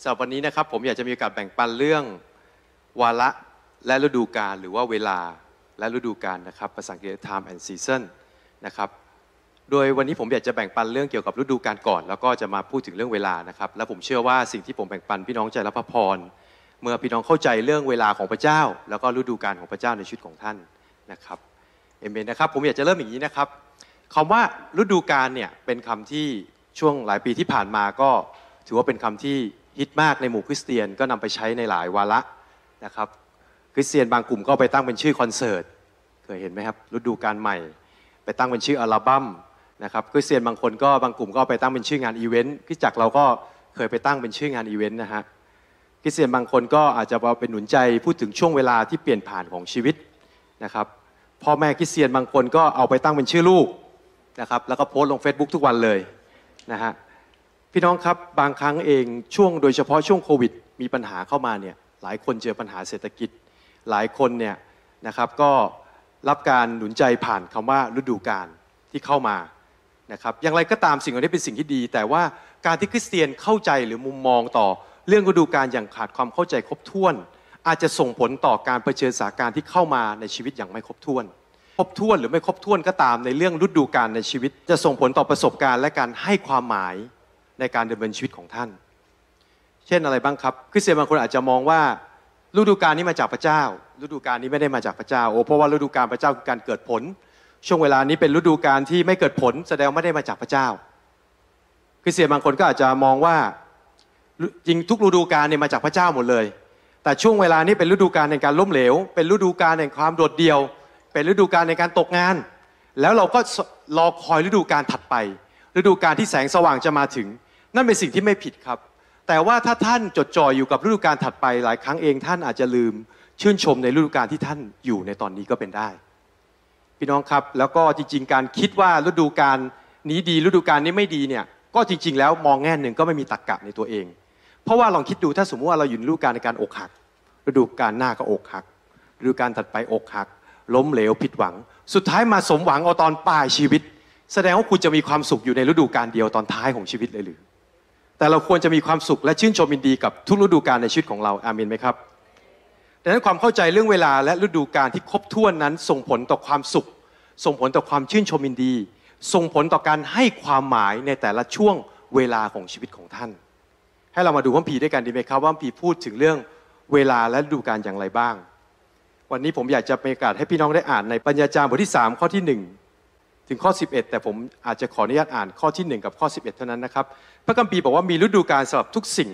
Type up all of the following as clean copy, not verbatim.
สำหรับวันนี้นะครับผมอยากจะมีโอกาสแบ่งปันเรื่องวาระและฤดูกาลหรือว่าเวลาและฤดูกาลนะครับภาษาอังกฤษ time and season นะครับโดยวันนี้ผมอยากจะแบ่งปันเรื่องเกี่ยวกับฤดูกาลก่อนแล้วก็จะมาพูดถึงเรื่องเวลานะครับและผมเชื่อว่าสิ่งที่ผมแบ่งปันพี่น้องจะรับพรเมื่อพี่น้องเข้าใจเรื่องเวลาของพระเจ้าแล้วก็ฤดูกาลของพระเจ้าในชีวิตของท่านนะครับเอเมนนะครับผมอยากจะเริ่มอย่างนี้นะครับคำว่าฤดูกาลเนี่ยเป็นคำที่ช่วงหลายปีที่ผ่านมาก็ถือว่าเป็นคำที่ฮิตมากในหมู่คริสเตียนก็นำไปใช้ในหลายวาระนะครับคริสเตียนบางกลุ่มก็ไปตั้งเป็นชื่อคอนเสิร์ตเคยเห็นไหมครับฤดูกาลใหม่ไปตั้งเป็นชื่ออัลบั้มนะครับคริสเตียนบางคนก็บางกลุ่มก็ไปตั้งเป็นชื่องานอีเวนต์คริสตจักรเราก็เคยไปตั้งเป็นชื่องานอีเวนต์นะฮะคริสเตียนบางคนก็อาจจะเอาเป็นหนุนใจพูดถึงช่วงเวลาที่เปลี่ยนผ่านของชีวิตนะครับพ่อแม่คริสเตียนบางคนก็เอาไปตั้งเป็นชื่อลูกนะครับแล้วก็โพสต์ลง Facebook ทุกวันเลยนะฮะพี่น้องครับบางครั้งเองช่วงโดยเฉพาะช่วงโควิดมีปัญหาเข้ามาเนี่ยหลายคนเจอปัญหาเศรษฐกิจหลายคนเนี่ยนะครับก็รับการหนุนใจผ่านคำว่าฤดูกาลที่เข้ามานะครับอย่างไรก็ตามสิ่งเหล่านี้เป็นสิ่งที่ดีแต่ว่าการที่คริสเตียนเข้าใจหรือมุมมองต่อเรื่องฤดูกาลอย่างขาดความเข้าใจครบถ้วนอาจจะส่งผลต่อการเผชิญสถานการณ์ที่เข้ามาในชีวิตอย่างไม่ครบถ้วนหรือไม่ครบถ้วนก็ตามในเรื่องฤดูกาลในชีวิตจะส่งผลต่อประสบการณ์และการให้ความหมายในการดำเนินชีวิตของท่านเช่นอะไรบ้างครับคริสเตียนบางคนอาจจะมองว่าฤดูกาลนี้มาจากพระเจ้าฤดูกาลนี้ไม่ได้มาจากพระเจ้าเพราะว่าฤดูกาลพระเจ้าคือการเกิดผลช่วงเวลานี้เป็นฤดูกาลที่ไม่เกิดผลแสดงไม่ได้มาจากพระเจ้าคริสเตียนบางคนก็อาจจะมองว่าจริงทุกฤดูกาลเนี่ยมาจากพระเจ้าหมดเลยแต่ช่วงเวลานี้เป็นฤดูกาลแห่งการล้มเหลวเป็นฤดูกาลแห่งความโดดเดี่ยวเป็นฤดูกาลในการตกงานแล้วเราก็รอคอยฤดูกาลถัดไปฤดูกาลที่แสงสว่างจะมาถึงนั่นเป็นสิ่งที่ไม่ผิดครับแต่ว่าถ้าท่านจดจ่ออยู่กับฤดูกาลถัดไปหลายครั้งเองท่านอาจจะลืมชื่นชมในฤดูกาลที่ท่านอยู่ในตอนนี้ก็เป็นได้พี่น้องครับแล้วก็จริงๆการคิดว่าฤดูกาลนี้ดีฤดูกาลนี้ไม่ดีเนี่ยก็จริงๆแล้วมองแง่หนึ่งก็ไม่มีตรรกะในตัวเองเพราะว่าลองคิดดูถ้าสมมติว่าเราอยู่ในฤดูกาลในการอกหักฤดูกาลหน้าก็อกหักฤดูกาลถัดไปอกหักล้มเหลวผิดหวังสุดท้ายมาสมหวังเอาตอนปลายชีวิตแสดงว่าคุณจะมีความสุขอยู่ในฤดูกาลเดียวตอนท้ายของชีวิตเลยหรือแต่เราควรจะมีความสุขและชื่นชมยินดีกับทุกฤดูกาลในชีวิตของเราอาเมนไหมครับดังนั้นความเข้าใจเรื่องเวลาและฤดูกาลที่ครบถ้วนนั้นส่งผลต่อความสุขส่งผลต่อความชื่นชมยินดีส่งผลต่อการให้ความหมายในแต่ละช่วงเวลาของชีวิตของท่านให้เรามาดูพระคัมภีร์ด้วยกันดีไหมครับว่าพระคัมภีร์พูดถึงเรื่องเวลาและฤดูกาลอย่างไรบ้างวันนี้ผมอยากจะมีโอกาสให้พี่น้องได้อ่านในปัญญาจารย์บทที่3ข้อที่1ถึงข้อ11แต่ผมอาจจะขออนุญาตอ่านข้อที่1กับข้อ11เท่านั้นนะครับพระคัมภีร์บอกว่ามีฤดูกาลสำหรับทุกสิ่ง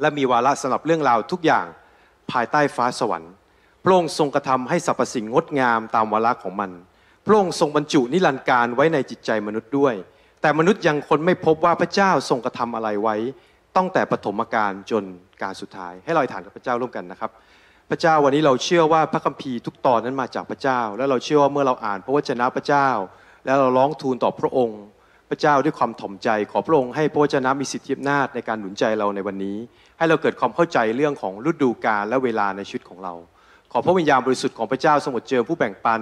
และมีวาระสำหรับเรื่องราวทุกอย่างภายใต้ฟ้าสวรรค์พระองค์ทรงกระทำให้สรรพสิ่งงดงามตามวาระของมันพระองค์ทรงบรรจุนิรันดร์การไว้ในจิตใจมนุษย์ด้วยแต่มนุษย์ยังค้นไม่พบว่าพระเจ้าทรงกระทำอะไรไว้ตั้งแต่ปฐมกาลจนกาลสุดท้ายให้เราฐานกับพระเจ้าร่วมกันนะครับพระเจ้าวันนี้เราเชื่อว่าพระคัมภีร์ทุกตอนนั้นมาจากพระเจ้าและเราเชื่อว่าเมื่อเราอ่านพระวจนะพระเจ้าแล้วเราร้องทูลต่อพระองค์พระเจ้าด้วยความถ่อมใจขอพระองค์ให้พระวจนะมีสิทธิอำนาจในการหนุนใจเราในวันนี้ให้เราเกิดความเข้าใจเรื่องของฤดูกาลและเวลาในชีวิตของเราขอพระวิญญาณบริสุทธิ์ของพระเจ้าทรงเจิมผู้แบ่งปัน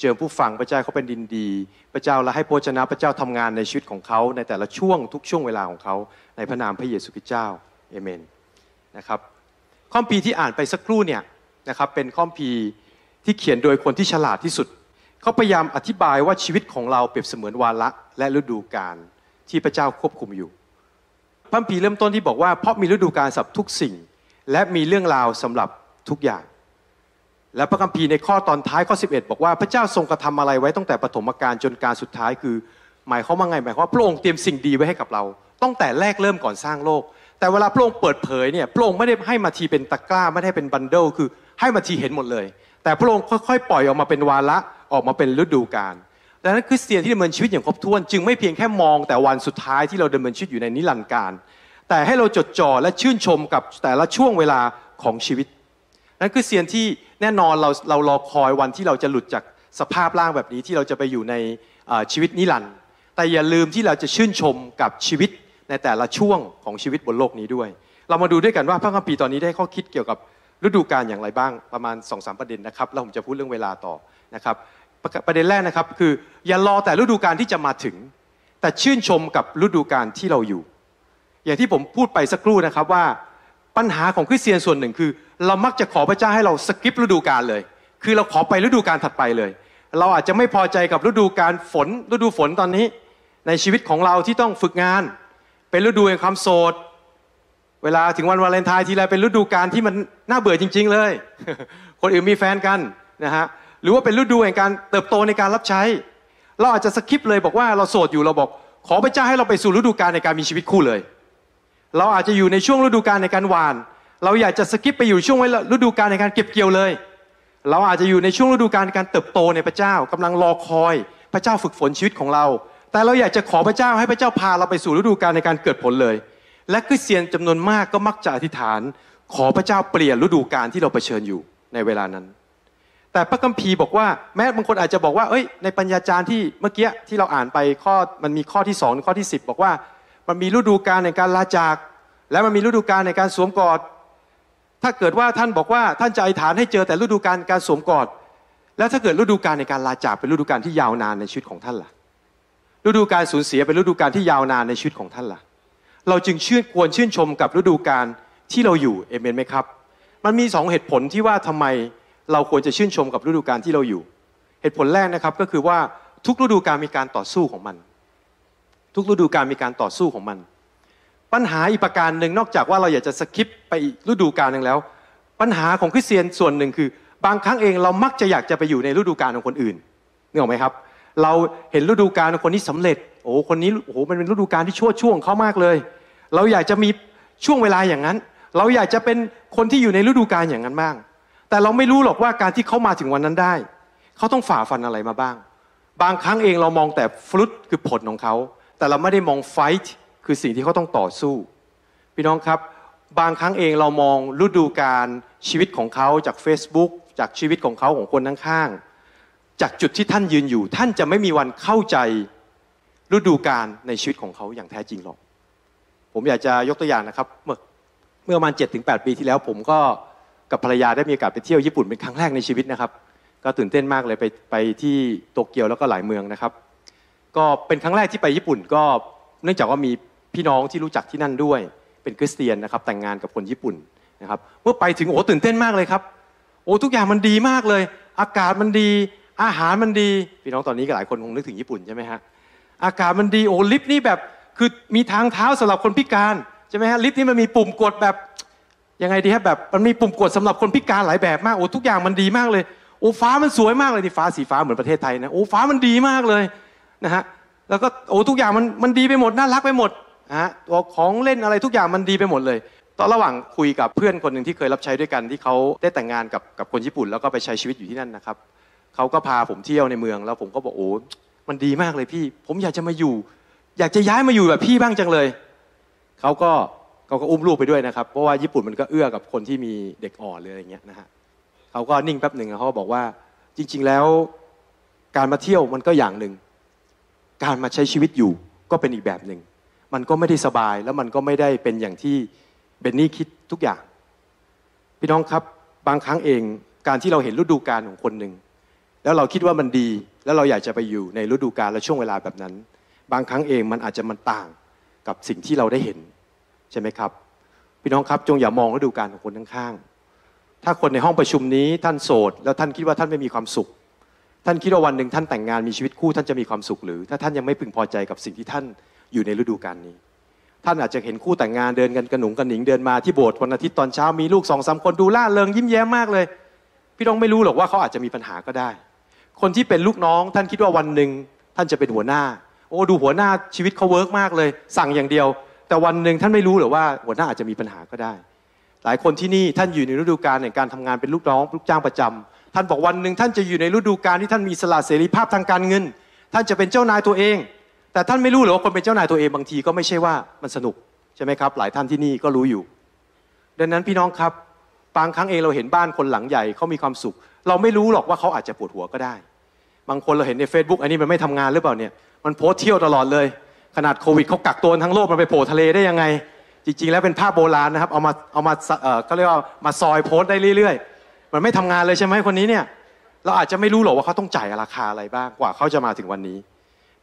เจิมผู้ฟังพระเจ้าเขาเป็นดินดีพระเจ้าและให้พระวจนะพระเจ้าทำงานในชีวิตของเขาในแต่ละช่วงทุกช่วงเวลาของเขาในพระนามพระเยซูคริสต์เจ้าเอเมนนะครับข้อพีที่อ่านไปสักครู่เนี่ยนะครับเป็นข้อพีที่เขียนโดยคนที่ฉลาดที่สุดเขาพยายามอธิบายว่าชีวิตของเราเปรียบเสมือนวาระและฤดูกาลที่พระเจ้าควบคุมอยู่พระคัมภีร์เริ่มต้นที่บอกว่าเพราะมีฤดูกาลสำหรับทุกสิ่งและมีเรื่องราวสำหรับทุกอย่างและพระคัมภีร์ในข้อตอนท้ายข้อ11บอกว่าพระเจ้าทรงกระทำอะไรไว้ตั้งแต่ปฐมกาลจนกาลสุดท้ายคือหมายความว่าไงหมายความว่าพระองค์เตรียมสิ่งดีไว้ให้กับเราตั้งแต่แรกเริ่มก่อนสร้างโลกแต่เวลาพระองค์เปิดเผยเนี่ยพระองค์ไม่ได้ให้มาทีเป็นตะกร้าไม่ได้เป็นบันเดิลคือให้มาทีเห็นหมดเลยแต่พระองค์ค่อยๆปล่อยออกมาเป็นวาระออกมาเป็นฤดูกาลดังนั้นคริสเตียนที่ดำเนินชีวิตอย่างครบถ้วนจึงไม่เพียงแค่มองแต่วันสุดท้ายที่เราดำเนินชีวิตอยู่ในนิรันดร์กาลแต่ให้เราจดจ่อและชื่นชมกับแต่ละช่วงเวลาของชีวิตนั่นคือเสียนที่แน่นอนเรารอคอยวันที่เราจะหลุดจากสภาพร่างแบบนี้ที่เราจะไปอยู่ในชีวิตนิรันดร์แต่อย่าลืมที่เราจะชื่นชมกับชีวิตในแต่ละช่วงของชีวิตบนโลกนี้ด้วยเรามาดูด้วยกันว่าพระคัมภีร์ตอนนี้ได้ข้อคิดเกี่ยวกับฤดูกาลอย่างไรบ้างประมาณ 2-3 ประเด็นนะครับแล้วผมจะพูดเรื่องเวลาต่อนะครับประเด็นแรกนะครับคืออย่ารอแต่ฤดูกาลที่จะมาถึงแต่ชื่นชมกับฤดูกาลที่เราอยู่ อย่างที่ผมพูดไปสักครู่นะครับว่าปัญหาของคริสเตียนส่วนหนึ่งคือเรามักจะขอพระเจ้าให้เราสกิปฤดูกาลเลยคือเราขอไปฤดูกาลถัดไปเลยเราอาจจะไม่พอใจกับฤดูกาลฝนฤดูฝนตอนนี้ในชีวิตของเราที่ต้องฝึกงานเป็นฤดูแห่งความโสดเวลาถึงวันวาเลนไทน์ทีไรเป็นฤดูกาลที่มันน่าเบื่อจริงๆเลย คนอื่นมีแฟนกันนะฮะหรือว่าเป็นฤดูแห่งการเติบโตในการรับใช้เราอาจจะสกิปเลยบอกว่าเราโสดอยู่เราบอกขอพระเจ้าให้เราไปสู่ฤดูกาลในการมีชีวิตคู่เลยเราอาจจะอยู่ในช่วงฤดูกาลในการหว่านเราอยากจะสกิปไปอยู่ช่วงฤดูกาลในการเก็บเกี่ยวเลยเราอาจจะอยู่ในช่วงฤดูกาลในการเติบโตในพระเจ้ากำลังรอคอยพระเจ้าฝึกฝนชีวิตของเราแต่เราอยากจะขอพระเจ้าให้พระเจ้าพาเราไปสู่ฤดูกาลในการเกิดผลเลยและคริสเตียนจำนวนมากก็มักจะอธิษฐานขอพระเจ้าเปลี่ยนฤดูกาลที่เราเผชิญอยู่ในเวลานั้นแต่พระคัมภีร์บอกว่าแม้บางคนอาจจะบอกว่าเอ้ยในปัญญาจารย์ที่เมื่อกี้ที่เราอ่านไปข้อมันมีข้อที่2ข้อที่10บอกว่ามันมีฤดูกาลในการลาจากและมันมีฤดูกาลในการสวมกอดถ้าเกิดว่าท่านบอกว่าท่านจะอธิษฐานให้เจอแต่ฤดูกาลการสวมกอดแล้วถ้าเกิดฤดูกาลในการลาจากเป็นฤดูกาลที่ยาวนานในชีวิตของท่านล่ะฤดูกาลสูญเสียเป็นฤดูกาลที่ยาวนานในชีวิตของท่านล่ะเราจึงควรชื่นชมกับฤดูกาลที่เราอยู่เอเมนไหมครับมันมี2เหตุผลที่ว่าทำไมเราควรจะชื่นชมกับฤดูกาลที่เราอยู่เหตุผลแรกนะครับก็คือว่าทุกฤดูกาลมีการต่อสู้ของมันทุกฤดูกาลมีการต่อสู้ของมันปัญหาอีกประการหนึ่งนอกจากว่าเราอยากจะสคิปไปอีกฤดูกาลหนึ่งแล้วปัญหาของคริสเตียนส่วนหนึ่งคือบางครั้งเองเรามักจะอยากจะไปอยู่ในฤดูกาลของคนอื่นนึกออกไหมครับเราเห็นฤดูกาลของคนนี้สำเร็จโอ้คนนี้โอ้มันเป็นฤดูกาลที่ชั่วช่วงเขามากเลยเราอยากจะมีช่วงเวลาอย่างนั้นเราอยากจะเป็นคนที่อยู่ในฤดูกาลอย่างนั้นบ้างแต่เราไม่รู้หรอกว่าการที่เขามาถึงวันนั้นได้เขาต้องฝ่าฟันอะไรมาบ้างบางครั้งเองเรามองแต่ฟรุตคือผลของเขาแต่เราไม่ได้มองไฟท์คือสิ่งที่เขาต้องต่อสู้พี่น้องครับบางครั้งเองเรามองฤดูกาลชีวิตของเขาจาก Facebook จากชีวิตของเขาของคนข้างๆจากจุดที่ท่านยืนอยู่ท่านจะไม่มีวันเข้าใจฤดูกาลในชีวิตของเขาอย่างแท้จริงหรอกผมอยากจะยกตัวอย่างนะครับเมื่อประมาณ 7-8 ปีที่แล้วผมก็กับภรรยาได้มีโอกาสไปเที่ยวญี่ปุ่นเป็นครั้งแรกในชีวิตนะครับก็ตื่นเต้นมากเลยไปที่โตเกียวแล้วก็หลายเมืองนะครับก็เป็นครั้งแรกที่ไปญี่ปุ่นก็เนื่องจากว่ามีพี่น้องที่รู้จักที่นั่นด้วยเป็นคริสเตียนนะครับแต่งงานกับคนญี่ปุ่นนะครับเมื่อไปถึงโอ้ตื่นเต้นมากเลยครับโอ้ทุกอย่างมันดีมากเลยอากาศมันดีอาหารมันดีพี่น้องตอนนี้ก็หลายคนคงนึกถึงญี่ปุ่นใช่ไหมฮะอากาศมันดีโอ้ลิฟต์นี่แบบคือมีทางเท้าสำหรับคนพิการใช่ไหมฮะลิฟต์นี่มันมีปุ่มกดแบบยังไงดีฮะแบบมันมีปุ่มกดสำหรับคนพิการหลายแบบมากโอ้ทุกอย่างมันดีมากเลยโอ้ฟ้ามันสวยมากเลยที่ฟ้าสีฟ้าเหมือนประเทศไทยนะโอ้ฟ้ามันดีมากเลยนะฮะแล้วก็โอ้ทุกอย่างมันดีไปหมดน่ารักไปหมดฮะตัวของเล่นอะไรทุกอย่างมันดีไปหมดเลยตอนระหว่างคุยกับเพื่อนคนหนึ่งที่เคยรับใช้ด้วยกันที่เขาได้แต่งงานกับคนญี่ปุ่นแล้วก็ไปใช้ชีวิตอยู่ที่นั่นนะครับเขาก็พาผมเที่ยวในเมืองแล้วผมก็บอกโอ้มันดีมากเลยพี่ผมอยากจะมาอยู่อยากจะย้ายมาอยู่แบบพี่บ้างจังเลยเขาก็อุ้มลูกไปด้วยนะครับเพราะว่าญี่ปุ่นมันก็เอื้อกับคนที่มีเด็กอ่อนเลยอะไรเงี้ยนะฮะเขาก็นิ่งแป๊บหนึ่งเขาบอกว่าจริงๆแล้วการมาเที่ยวมันก็อย่างหนึ่งการมาใช้ชีวิตอยู่ก็เป็นอีกแบบหนึ่งมันก็ไม่ได้สบายแล้วมันก็ไม่ได้เป็นอย่างที่เบนนี่คิดทุกอย่างพี่น้องครับบางครั้งเองการที่เราเห็นฤดูกาลของคนหนึ่งแล้วเราคิดว่ามันดีแล้วเราอยากจะไปอยู่ในฤดูกาลและช่วงเวลาแบบนั้นบางครั้งเองมันอาจจะมันต่างกับสิ่งที่เราได้เห็นใช่ไหมครับพี่น้องครับจงอย่ามองฤดูกาลของคนข้างๆถ้าคนในห้องประชุมนี้ท่านโสดแล้วท่านคิดว่าท่านไม่มีความสุขท่านคิดว่าวันหนึ่งท่านแต่งงานมีชีวิตคู่ท่านจะมีความสุขหรือถ้าท่านยังไม่พึงพอใจกับสิ่งที่ท่านอยู่ในฤดูกาลนี้ท่านอาจจะเห็นคู่แต่งงานเดินกันกระหนุงกระหนิงเดินมาที่โบสถ์วันอาทิตย์ตอนเช้ามีลูก2-3คนดูล่าเริงยิ้มแย้มมากเลยพี่น้องไม่รู้หรอกว่าเขาอาจจะมีปัญหาก็ได้คนที่เป็นลูกน้องท่านคิดว่าวันหนึ่งท่านจะเป็นหัวหน้าโอ้ดูหัวหน้าชีวิตเขาเวิร์กมากเลยสั่งอย่างเดียวแต่วันหนึ่งท่านไม่รู้หรือว่าหัวหน้าอาจจะมีปัญหาก็ได้หลายคนที่นี่ท่านอยู่ในฤดูกาลในการทำงานเป็นลูกน้องลูกจ้างประจำท่านบอกวันหนึ่งท่านจะอยู่ในฤดูกาลที่ท่านมีสละเสรีภาพทางการเงินท่านจะเป็นเจ้านายตัวเองแต่ท่านไม่รู้หรือว่าคนเป็นเจ้านายตัวเองบางทีก็ไม่ใช่ว่ามันสนุกใช่ไหมครับหลายท่านที่นี่ก็รู้อยู่ดังนั้นพี่น้องครับบางครั้งเองเราเห็นบ้านคนหลังใหญ่เขามีความสุขเราไม่รู้หรอกว่าเขาอาจจะปวดหัวก็ได้บางคนเราเห็นใน Facebook อันนี้มันไม่ทำงานหรือเปล่าเนี่ยมันโพสเที่ยวตลอดเลยขนาดโควิดเขากักตัวทั้งโลกมันไปโผล่ทะเลได้ยังไงจริงๆแล้วเป็นภาพโบราณนะครับเอามาเขาเรียกว่ามาซอยโพสได้เรื่อยๆมันไม่ทำงานเลยใช่ไหมคนนี้เนี่ยเราอาจจะไม่รู้หรอกว่าเขาต้องจ่ายราคาอะไรบ้างกว่าเขาจะมาถึงวันนี้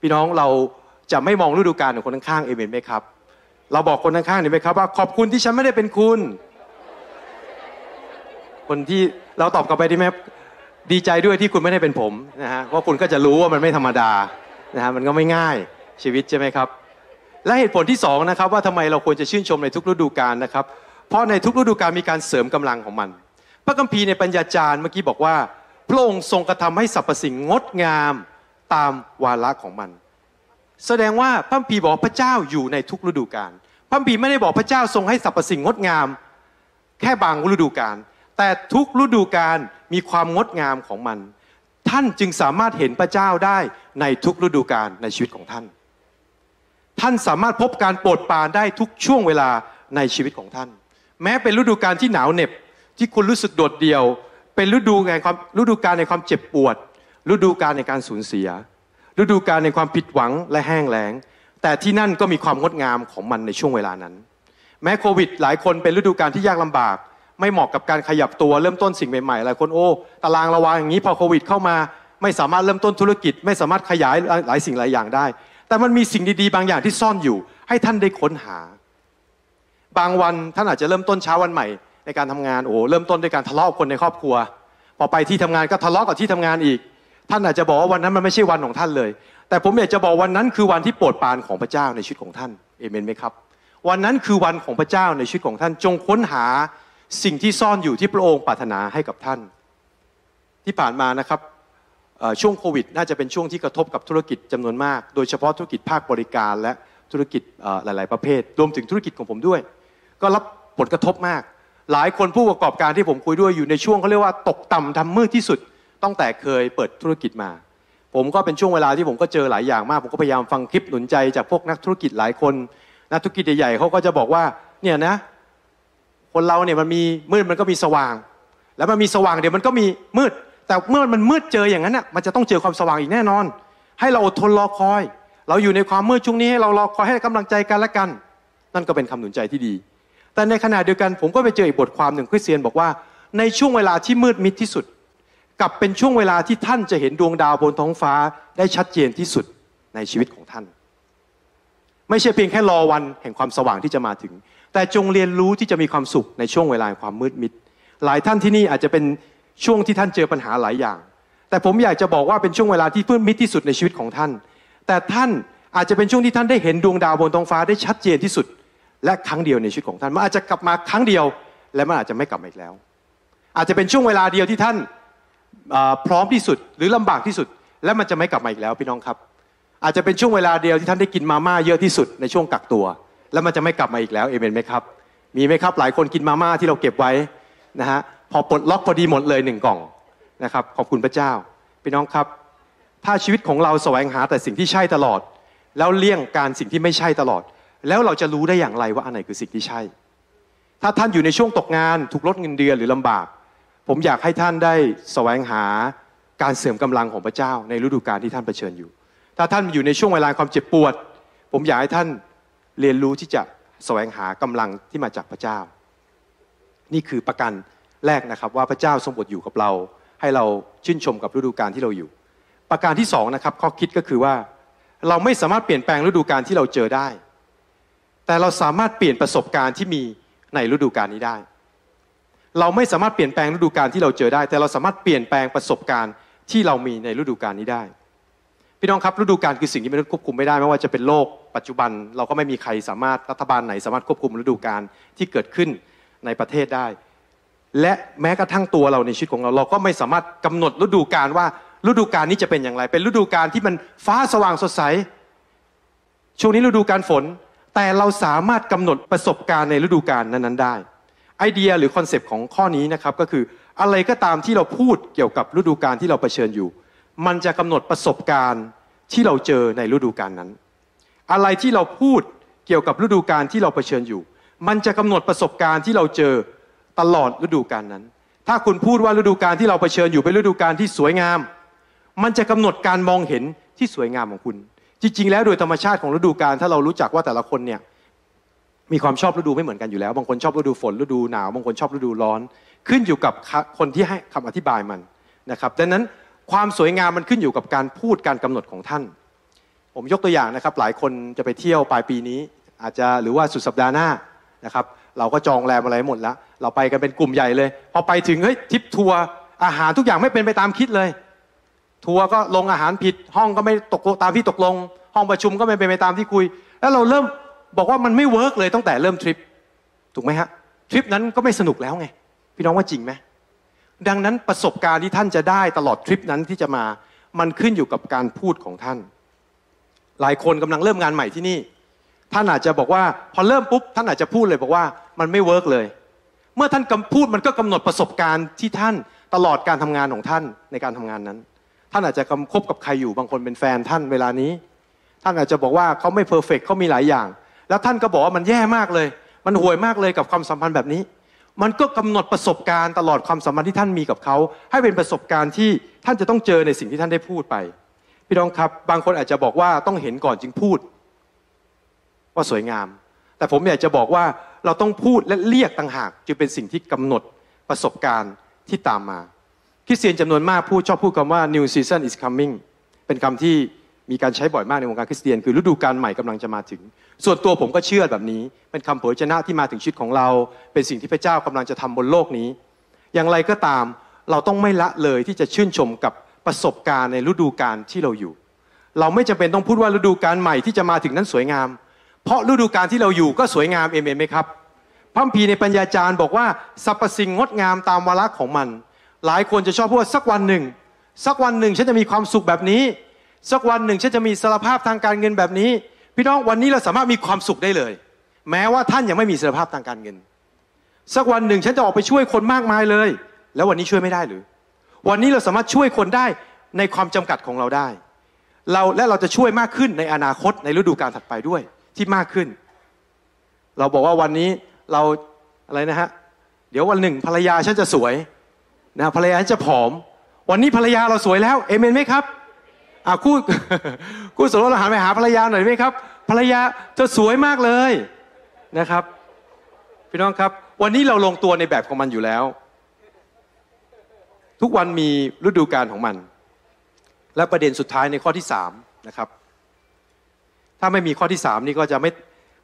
พี่น้องเราจะไม่มองฤดูกาลของคนข้างๆเอเมนไหมครับ เราบอกคนข้างๆหน่อยไหมครับว่าขอบคุณที่ฉันไม่ได้เป็นคุณคนที่เราตอบกลับไปดีไหมดีใจด้วยที่คุณไม่ได้เป็นผมนะฮะเพราะคุณก็จะรู้ว่ามันไม่ธรรมดานะฮะมันก็ไม่ง่ายชีวิตใช่ไหมครับและเหตุผลที่2นะครับว่าทำไมเราควรจะชื่นชมในทุกฤดูกาลนะครับเพราะในทุกฤดูกาลมีการเสริมกำลังของมันพระคัมภีร์ในปัญญาจารย์เมื่อกี้บอกว่าพระองค์ทรงกระทำให้สรรพสิ่งงดงามตามวาระของมันแสดงว่าพระคัมภีร์บอกพระเจ้าอยู่ในทุกฤดูกาลพระคัมภีร์ไม่ได้บอกพระเจ้าทรงให้สรรพสิ่งงดงามแค่บางฤดูกาลแต่ทุกฤดูกาลมีความงดงามของมันท่านจึงสามารถเห็นพระเจ้าได้ในทุกฤดูกาลในชีวิตของท่านท่านสามารถพบการโปรดปรานได้ทุกช่วงเวลาในชีวิตของท่านแม้เป็นฤดูกาลที่หนาวเหน็บที่คุณรู้สึกโดดเดี่ยวเป็นฤดูกาลในความเจ็บปวดฤดูกาลในการสูญเสียฤดูกาลในความผิดหวังและแห้งแล้งแต่ที่นั่นก็มีความงดงามของมันในช่วงเวลานั้นแม้โควิดหลายคนเป็นฤดูกาลที่ยากลำบากไม่เหมาะกับการขยับตัวเริ่มต้นสิ่งใหม่ๆหลายคนโอ้ตารางระวังอย่างนี้พอโควิดเข้ามาไม่สามารถเริ่มต้นธุรกิจไม่สามารถขยายหลายสิ่งหลายอย่างได้แต่มันมีสิ่งดีๆบางอย่างที่ซ่อนอยู่ให้ท่านได้ค้นหาบางวันท่านอาจจะเริ่มต้นเช้าวันใหม่ในการทำงานโอ้เริ่มต้นด้วยการทะเลาะกับคนในครอบครัวพอไปที่ทำงานก็ทะเลาะกับที่ทำงานอีกท่านอาจจะบอกว่าวันนั้นมันไม่ใช่วันของท่านเลยแต่ผมอยากจะบอกวันนั้นคือวันที่โปรดปรานของพระเจ้าในชีวิตของท่านเอเมนไหมครับวันนั้นคือวันของพระเจ้าในชีวิตของท่านจงค้นหาสิ่งที่ซ่อนอยู่ที่พระองค์ปรารถนาให้กับท่านที่ผ่านมานะครับช่วงโควิดน่าจะเป็นช่วงที่กระทบกับธุรกิจจำนวนมากโดยเฉพาะธุรกิจภาคบริการและธุรกิจหลายๆประเภทรวมถึงธุรกิจของผมด้วยก็รับผลกระทบมากหลายคนผู้ประกอบการที่ผมคุยด้วยอยู่ในช่วงเขาเรียกว่าตกต่ำทำมืดที่สุดตั้งแต่เคยเปิดธุรกิจมาผมก็เป็นช่วงเวลาที่ผมก็เจอหลายอย่างมากผมก็พยายามฟังคลิปหนุนใจจากพวกนักธุรกิจหลายคนนักธุรกิจใหญ่ๆเขาก็จะบอกว่าเนี่ยนะคนเราเนี่ยมันมีมืดมันก็มีสว่างแล้วมันมีสว่างเดี๋ยวมันก็มีมืดแต่เมื่อมันมืดเจออย่างนั้นน่ะมันจะต้องเจอความสว่างอีกแน่นอนให้เราอดทนรอคอยเราอยู่ในความมืดช่วงนี้ให้เรารอคอยให้กำลังใจกันและกันนั่นก็เป็นคำหนุนใจที่ดีแต่ในขณะเดียวกันผมก็ไปเจออีกบทความหนึ่งคริสเตียนบอกว่าในช่วงเวลาที่มืดมิดที่สุดกลับเป็นช่วงเวลาที่ท่านจะเห็นดวงดาวบนท้องฟ้าได้ชัดเจนที่สุดในชีวิตของท่านไม่ใช่เพียงแค่รอวันแห่งความสว่างที่จะมาถึงแต่จงเรียนรู้ที่จะมีความสุขในช่วงเวลาความมืดมิดหลายท่านที่นี่อาจจะเป็นช่วงที่ท่านเจอปัญหาหลายอย่างแต่ผมอยากจะบอกว่าเป็นช่วงเวลาที่มืดมิดที่สุดในชีวิตของท่านแต่ท่านอาจจะเป็นช่วงที่ท่านได้เห็นดวงดาวบนท้องฟ้าได้ชัดเจนที่สุดและครั้งเดียวในชีวิตของท่านมันอาจจะกลับมาครั้งเดียวและมันอาจจะไม่กลับมาอีกแล้วอาจจะเป็นช่วงเวลาเดียวที่ท่านพร้อมที่สุดหรือลำบากที่สุดและมันจะไม่กลับมาอีกแล้วพี่น้องครับอาจจะเป็นช่วงเวลาเดียวที่ท่านได้กินมาม่าเยอะที่สุดในช่วงกักตัวแล้วมันจะไม่กลับมาอีกแล้วเอเมนไหมครับมีไหมครับหลายคนกินมาม่าที่เราเก็บไว้นะฮะพอปลดล็อกพอดีหมดเลย1กล่องนะครับขอบคุณพระเจ้าพี่น้องครับถ้าชีวิตของเราแสวงหาแต่สิ่งที่ใช่ตลอดแล้วเลี่ยงการสิ่งที่ไม่ใช่ตลอดแล้วเราจะรู้ได้อย่างไรว่าอันไหนคือสิ่งที่ใช่ถ้าท่านอยู่ในช่วงตกงานถูกลดเงินเดือนหรือลำบากผมอยากให้ท่านได้แสวงหาการเสริมกำลังของพระเจ้าในฤดูกาลที่ท่านเผชิญอยู่ถ้าท่านอยู่ในช่วงเวลาความเจ็บปวดผมอยากให้ท่านเรียนรู้ที่จะแสวงหากำลังที่มาจากพระเจ้านี่คือประการแรกนะครับว่าพระเจ้าทรงบดอยู่กับเราให้เราชื่นชมกับฤดูกาลที่เราอยู่ประการที่2นะครับข้อคิดก็คือว่าเราไม่สามารถเปลี่ยนแปลงฤดูกาลที่เราเจอได้แต่เราสามารถเปลี่ยนประสบการณ์ที่มีในฤดูกาลนี้ได้เราไม่สามารถเปลี่ยนแปลงฤดูกาลที่เราเจอได้แต่เราสามารถเปลี่ยนแปลงประสบการณ์ที่เรามีในฤดูกาลนี้ได้พี่น้องครับฤดูกาลคือสิ่งที่มนุษย์ควบคุมไม่ได้ไม่ว่าจะเป็นโลกปัจจุบันเราก็ไม่มีใครสามารถรัฐบาลไหนสามารถควบคุมฤดูกาลที่เกิดขึ้นในประเทศได้และแม้กระทั่งตัวเราในชีวิตของเราเราก็ไม่สามารถกำหนดฤดูกาลว่าฤดูกาลนี้จะเป็นอย่างไรเป็นฤดูกาลที่มันฟ้าสว่างสดใสช่วงนี้ฤดูกาลฝนแต่เราสามารถกำหนดประสบการณ์ในฤดูกาลนั้นๆได้ไอเดียหรือคอนเซปต์ของข้อนี้นะครับก็คืออะไรก็ตามที่เราพูดเกี่ยวกับฤดูกาลที่เราเผชิญอยู่มันจะกำหนดประสบการณ์ที่เราเจอในฤดูกาลนั้นอะไรที่เราพูดเกี่ยวกับฤดูกาลที่เราเผชิญอยู่มันจะกำหนดประสบการณ์ที่เราเจอตลอดฤดูกาลนั้นถ้าคุณพูดว่าฤดูกาลที่เราเผชิญอยู่เป็นฤดูกาลที่สวยงามมันจะกำหนดการมองเห็นที่สวยงามของคุณจริงๆแล้วโดยธรรมชาติของฤดูกาลถ้าเรารู้จักว่าแต่ละคนเนี่ยมีความชอบฤดูไม่เหมือนกันอยู่แล้วบางคนชอบฤดูฝนฤดูหนาวบางคนชอบฤดูร้อนขึ้นอยู่กับคนที่ให้คำอธิบายมันนะครับดังนั้นความสวยงามมันขึ้นอยู่กับการพูดการกำหนดของท่านผมยกตัวอย่างนะครับหลายคนจะไปเที่ยวปลายปีนี้ อาจจะหรือว่าสุดสัปดาห์หน้านะครับเราก็จองแรมอะไรหมดแล้วเราไปกันเป็นกลุ่มใหญ่เลยพอไปถึงเฮ้ยทริปทัวร์อาหารทุกอย่างไม่เป็นไปตามคิดเลยทัวร์ก็ลงอาหารผิดห้องก็ไม่ตกตามที่ตกลงห้องประชุมก็ไม่เป็นไปตามที่คุยแล้วเราเริ่มบอกว่ามันไม่เวิร์กเลยตั้งแต่เริ่มทริปถูกไหมฮะทริปนั้นก็ไม่สนุกแล้วไงพี่น้องว่าจริงไหมดังนั้นประสบการณ์ที่ท่านจะได้ตลอดทริปนั้นที่จะมามันขึ้นอยู่กับการพูดของท่านหลายคนกำลังเริ่มงานใหม่ที่นี่ท่านอาจจะบอกว่าพอเริ่มปุ๊บท่านอาจจะพูดเลยบอกว่ามันไม่เวิร์กเลยเมื่อท่านพูดมันก็กำหนดประสบการณ์ที่ท่านตลอดการทำงานของท่านในการทำงานนั้นท่านอาจจะคบกับใครอยู่บางคนเป็นแฟนท่านเวลานี้ท่านอาจจะบอกว่าเขาไม่เพอร์เฟกต์เขามีหลายอย่างแล้วท่านก็บอกว่ามันแย่มากเลยมันห่วยมากเลยกับความสัมพันธ์แบบนี้มันก็กำหนดประสบการณ์ตลอดความสัมพันธ์ที่ท่านมีกับเขาให้เป็นประสบการณ์ที่ท่านจะต้องเจอในสิ่งที่ท่านได้พูดไปพี่น้องครับบางคนอาจจะบอกว่าต้องเห็นก่อนจึงพูดว่าสวยงามแต่ผมอยากจะบอกว่าเราต้องพูดและเรียกต่างหากจึงเป็นสิ่งที่กำหนดประสบการณ์ที่ตามมาคริสเตียนจำนวนมากชอบพูดคำว่า new season is coming เป็นคำที่มีการใช้บ่อยมากในวงการคริสเตียนคือฤดูกาลใหม่กำลังจะมาถึงส่วนตัวผมก็เชื่อแบบนี้เป็นคำเผยชนะที่มาถึงชีวิตของเราเป็นสิ่งที่พระเจ้ากำลังจะทำบนโลกนี้อย่างไรก็ตามเราต้องไม่ละเลยที่จะชื่นชมกับประสบการณ์ในฤดูกาลที่เราอยู่เราไม่จำเป็นต้องพูดว่าฤดูกาลใหม่ที่จะมาถึงนั้นสวยงามเพราะฤดูกาลที่เราอยู่ก็สวยงามเอเมนไหมครับพระคัมภีร์ในปัญญาจารย์บอกว่าสรรพสิ่งงดงามตามวาระของมันหลายคนจะชอบพูดสักวันหนึ่งฉันจะมีความสุขแบบนี้สักวันหนึ่งฉันจะมีสารภาพทางการเงินแบบนี้พี่น้องวันนี้เราสามารถมีความสุขได้เลยแม้ว่าท่านยังไม่มีสารภาพทางการเงินสักวันหนึ่งฉันจะออกไปช่วยคนมากมายเลยแล้ววันนี้ช่วยไม่ได้หรือวันนี้เราสามารถช่วยคนได้ในความจำกัดของเราได้และเราจะช่วยมากขึ้นในอนาคตในฤดูกาลถัดไปด้วยที่มากขึ้นเราบอกว่าวันนี้เราอะไรนะฮะเดี๋ยววันหนึ่งภรรยาฉันจะสวยนะภรรยาจะผอมวันนี้ภรรยาเราสวยแล้วเอเมนไหมครับคู่สมรสเราหันไปหาภรรยาหน่อยไหมครับภรรยาเธอสวยมากเลยนะครับพี่น้องครับวันนี้เราลงตัวในแบบของมันอยู่แล้วทุกวันมีฤดูกาลของมันและประเด็นสุดท้ายในข้อที่3นะครับถ้าไม่มีข้อที่3นี่ก็จะไม่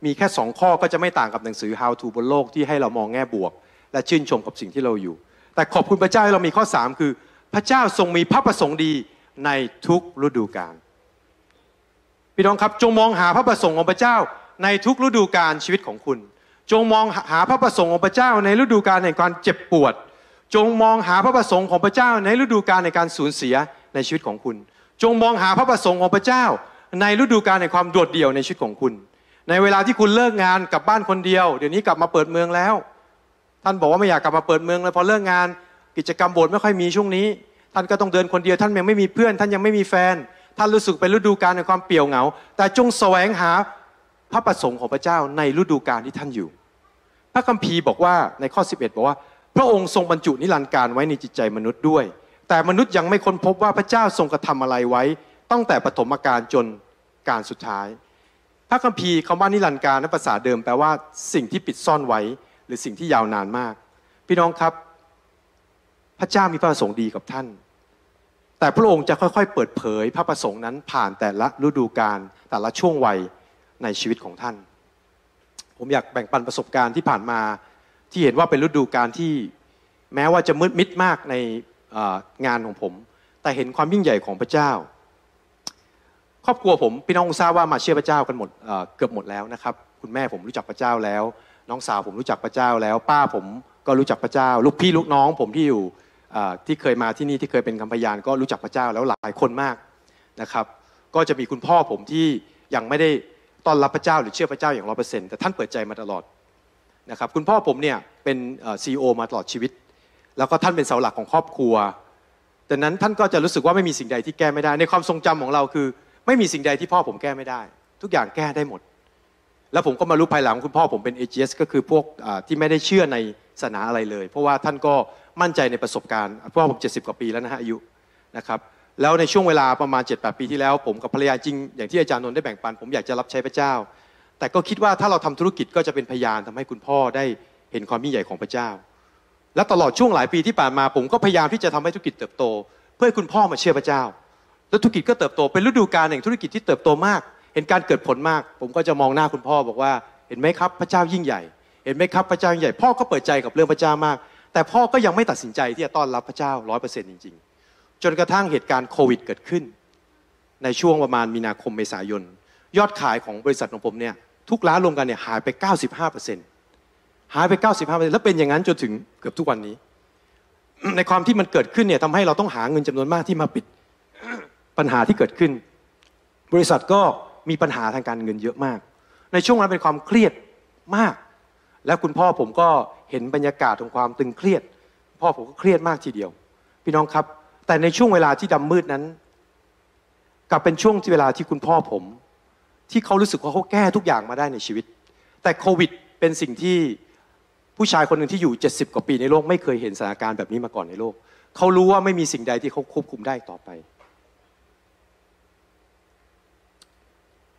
มีแค่2ข้อก็จะไม่ต่างกับหนังสือ How to บนโลกที่ให้เรามองแง่บวกและชื่นชมกับสิ่งที่เราอยู่แต่ขอบคุณพระเจ้าเรามีข้อ3คือพระเจ้าทรงมีพระประสงค์ดีในทุกฤดูกาลพี่น้องครับจงมองหาพระประสงค์ของพระเจ้าในทุกฤดูกาลชีวิตของคุณจงมองหาพระประสงค์ของพระเจ้าในฤดูกาลแห่งการเจ็บปวดจงมองหาพระประสงค์ของพระเจ้าในฤดูกาลในการสูญเสียในชีวิตของคุณจงมองหาพระประสงค์ของพระเจ้าในฤดูกาลแห่งความโดดเดี่ยวในชีวิตของคุณในเวลาที่คุณเลิกงานกลับบ้านคนเดียวเดี๋ยวนี้กลับมาเปิดเมืองแล้วท่านบอกว่าไม่อยากกลับมาเปิดเมืองเลยพอเลิกงานกิจกรรมโบสถ์ไม่ค่อยมีช่วงนี้ท่านก็ต้องเดินคนเดียวท่านยังไม่มีเพื่อนท่านยังไม่มีแฟนท่านรู้สึกเป็นฤดูกาลในความเปี่ยวเหงาแต่จงแสวงหาพระประสงค์ของพระเจ้าในฤดูกาลที่ท่านอยู่พระคัมภีร์บอกว่าในข้อ11บอกว่าพระองค์ทรงบรรจุนิรันดร์การไว้ในจิตใจมนุษย์ด้วยแต่มนุษย์ยังไม่ค้นพบว่าพระเจ้าทรงกระทำอะไรไว้ตั้งแต่ปฐมกาลจนการสุดท้ายพระคัมภีร์คำว่านิรันดร์การในภาษาเดิมแปลว่าสิ่งที่ปิดซ่อนไว้หรือสิ่งที่ยาวนานมากพี่น้องครับพระเจ้ามีพระประสงค์ดีกับท่านแต่พระองค์จะค่อยๆเปิดเผยพระประสงค์นั้นผ่านแต่ละฤดูกาลแต่ละช่วงวัยในชีวิตของท่านผมอยากแบ่งปันประสบการณ์ที่ผ่านมาที่เห็นว่าเป็นฤดูกาลที่แม้ว่าจะมืดมิดมากในงานของผมแต่เห็นความยิ่งใหญ่ของพระเจ้าครอบครัวผมพี่น้องทราบว่ามาเชื่อพระเจ้ากันหมดเกือบหมดแล้วนะครับคุณแม่ผมรู้จักพระเจ้าแล้วน้องสาวผมรู้จักพระเจ้าแล้วป้าผมก็รู้จักพระเจ้าลูกพี่ลูกน้องผมที่อยู่ที่เคยมาที่นี่ที่เคยเป็นคำพยานก็รู้จักพระเจ้าแล้วหลายคนมากนะครับก็จะมีคุณพ่อผมที่ยังไม่ได้ต้อนรับพระเจ้าหรือเชื่อพระเจ้าอย่าง 100% แต่ท่านเปิดใจมาตลอดนะครับคุณพ่อผมเนี่ยเป็นCEO มาตลอดชีวิตแล้วก็ท่านเป็นเสาหลักของครอบครัวแต่นั้นท่านก็จะรู้สึกว่าไม่มีสิ่งใดที่แก้ไม่ได้ในความทรงจำของเราคือไม่มีสิ่งใดที่พ่อผมแก้ไม่ได้ทุกอย่างแก้ได้หมดแล้วผมก็มารู้ภายหลังคุณพ่อผมเป็น AGS ก็คือพวกที่ไม่ได้เชื่อในศาสนาอะไรเลยเพราะว่าท่านก็มั่นใจในประสบการณ์เพราะผม70 กว่าปีแล้วนะฮะอายุนะครับแล้วในช่วงเวลาประมาณ 7-8 ปีที่แล้วผมกับภรรยาจริงอย่างที่อาจารย์นนท์ได้แบ่งปันผมอยากจะรับใช้พระเจ้าแต่ก็คิดว่าถ้าเราทำธุรกิจก็จะเป็นพยานทำให้คุณพ่อได้เห็นความยิ่งใหญ่ของพระเจ้าและตลอดช่วงหลายปีที่ผ่านมาผมก็พยายามที่จะทำให้ธุรกิจเติบโตเพื่อให้คุณพ่อมาเชื่อพระเจ้าแล้วธุรกิจก็เติบโตเป็นฤดูกาลแห่งธุรกิจที่เติบโตมาก เห็นการเกิดผลมากผมก็จะมองหน้าคุณพ่อบอกว่าเห็นไหมครับพระเจ้ายิ่งใหญ่เห็นไหมครับพระเจ้ายิ่งใหญ่พ่อก็เปิดใจกับเรื่องพระเจ้ามากแต่พ่อก็ยังไม่ตัดสินใจที่จะต้อนรับพระเจ้า 100% จริงๆจนกระทั่งเหตุการณ์โควิดเกิดขึ้นในช่วงประมาณมีนาคมเมษายนยอดขายของบริษัทของผมเนี่ยทุกร้านรวมกันเนี่ยหายไป 95% หายไป 95% แล้วเป็นอย่างนั้นจนถึงเกือบทุกวันนี้ในความที่มันเกิดขึ้นเนี่ยทำให้เราต้องหาเงินจำนวนมากที่มาปิดปัญหาที่เกิดขึ้นบริษัทก็มีปัญหาทางการเงินเยอะมากในช่วงนั้นเป็นความเครียดมากและคุณพ่อผมก็เห็นบรรยากาศของความตึงเครียดพ่อผมก็เครียดมากทีเดียวพี่น้องครับแต่ในช่วงเวลาที่ดำมืดนั้นกลับเป็นช่วงที่เวลาที่คุณพ่อผมที่เขารู้สึกว่าเขาแก้ทุกอย่างมาได้ในชีวิตแต่โควิดเป็นสิ่งที่ผู้ชายคนหนึ่งที่อยู่70กว่าปีในโลกไม่เคยเห็นสถานการณ์แบบนี้มาก่อนในโลกเขารู้ว่าไม่มีสิ่งใดที่เขาควบคุมได้ต่อไป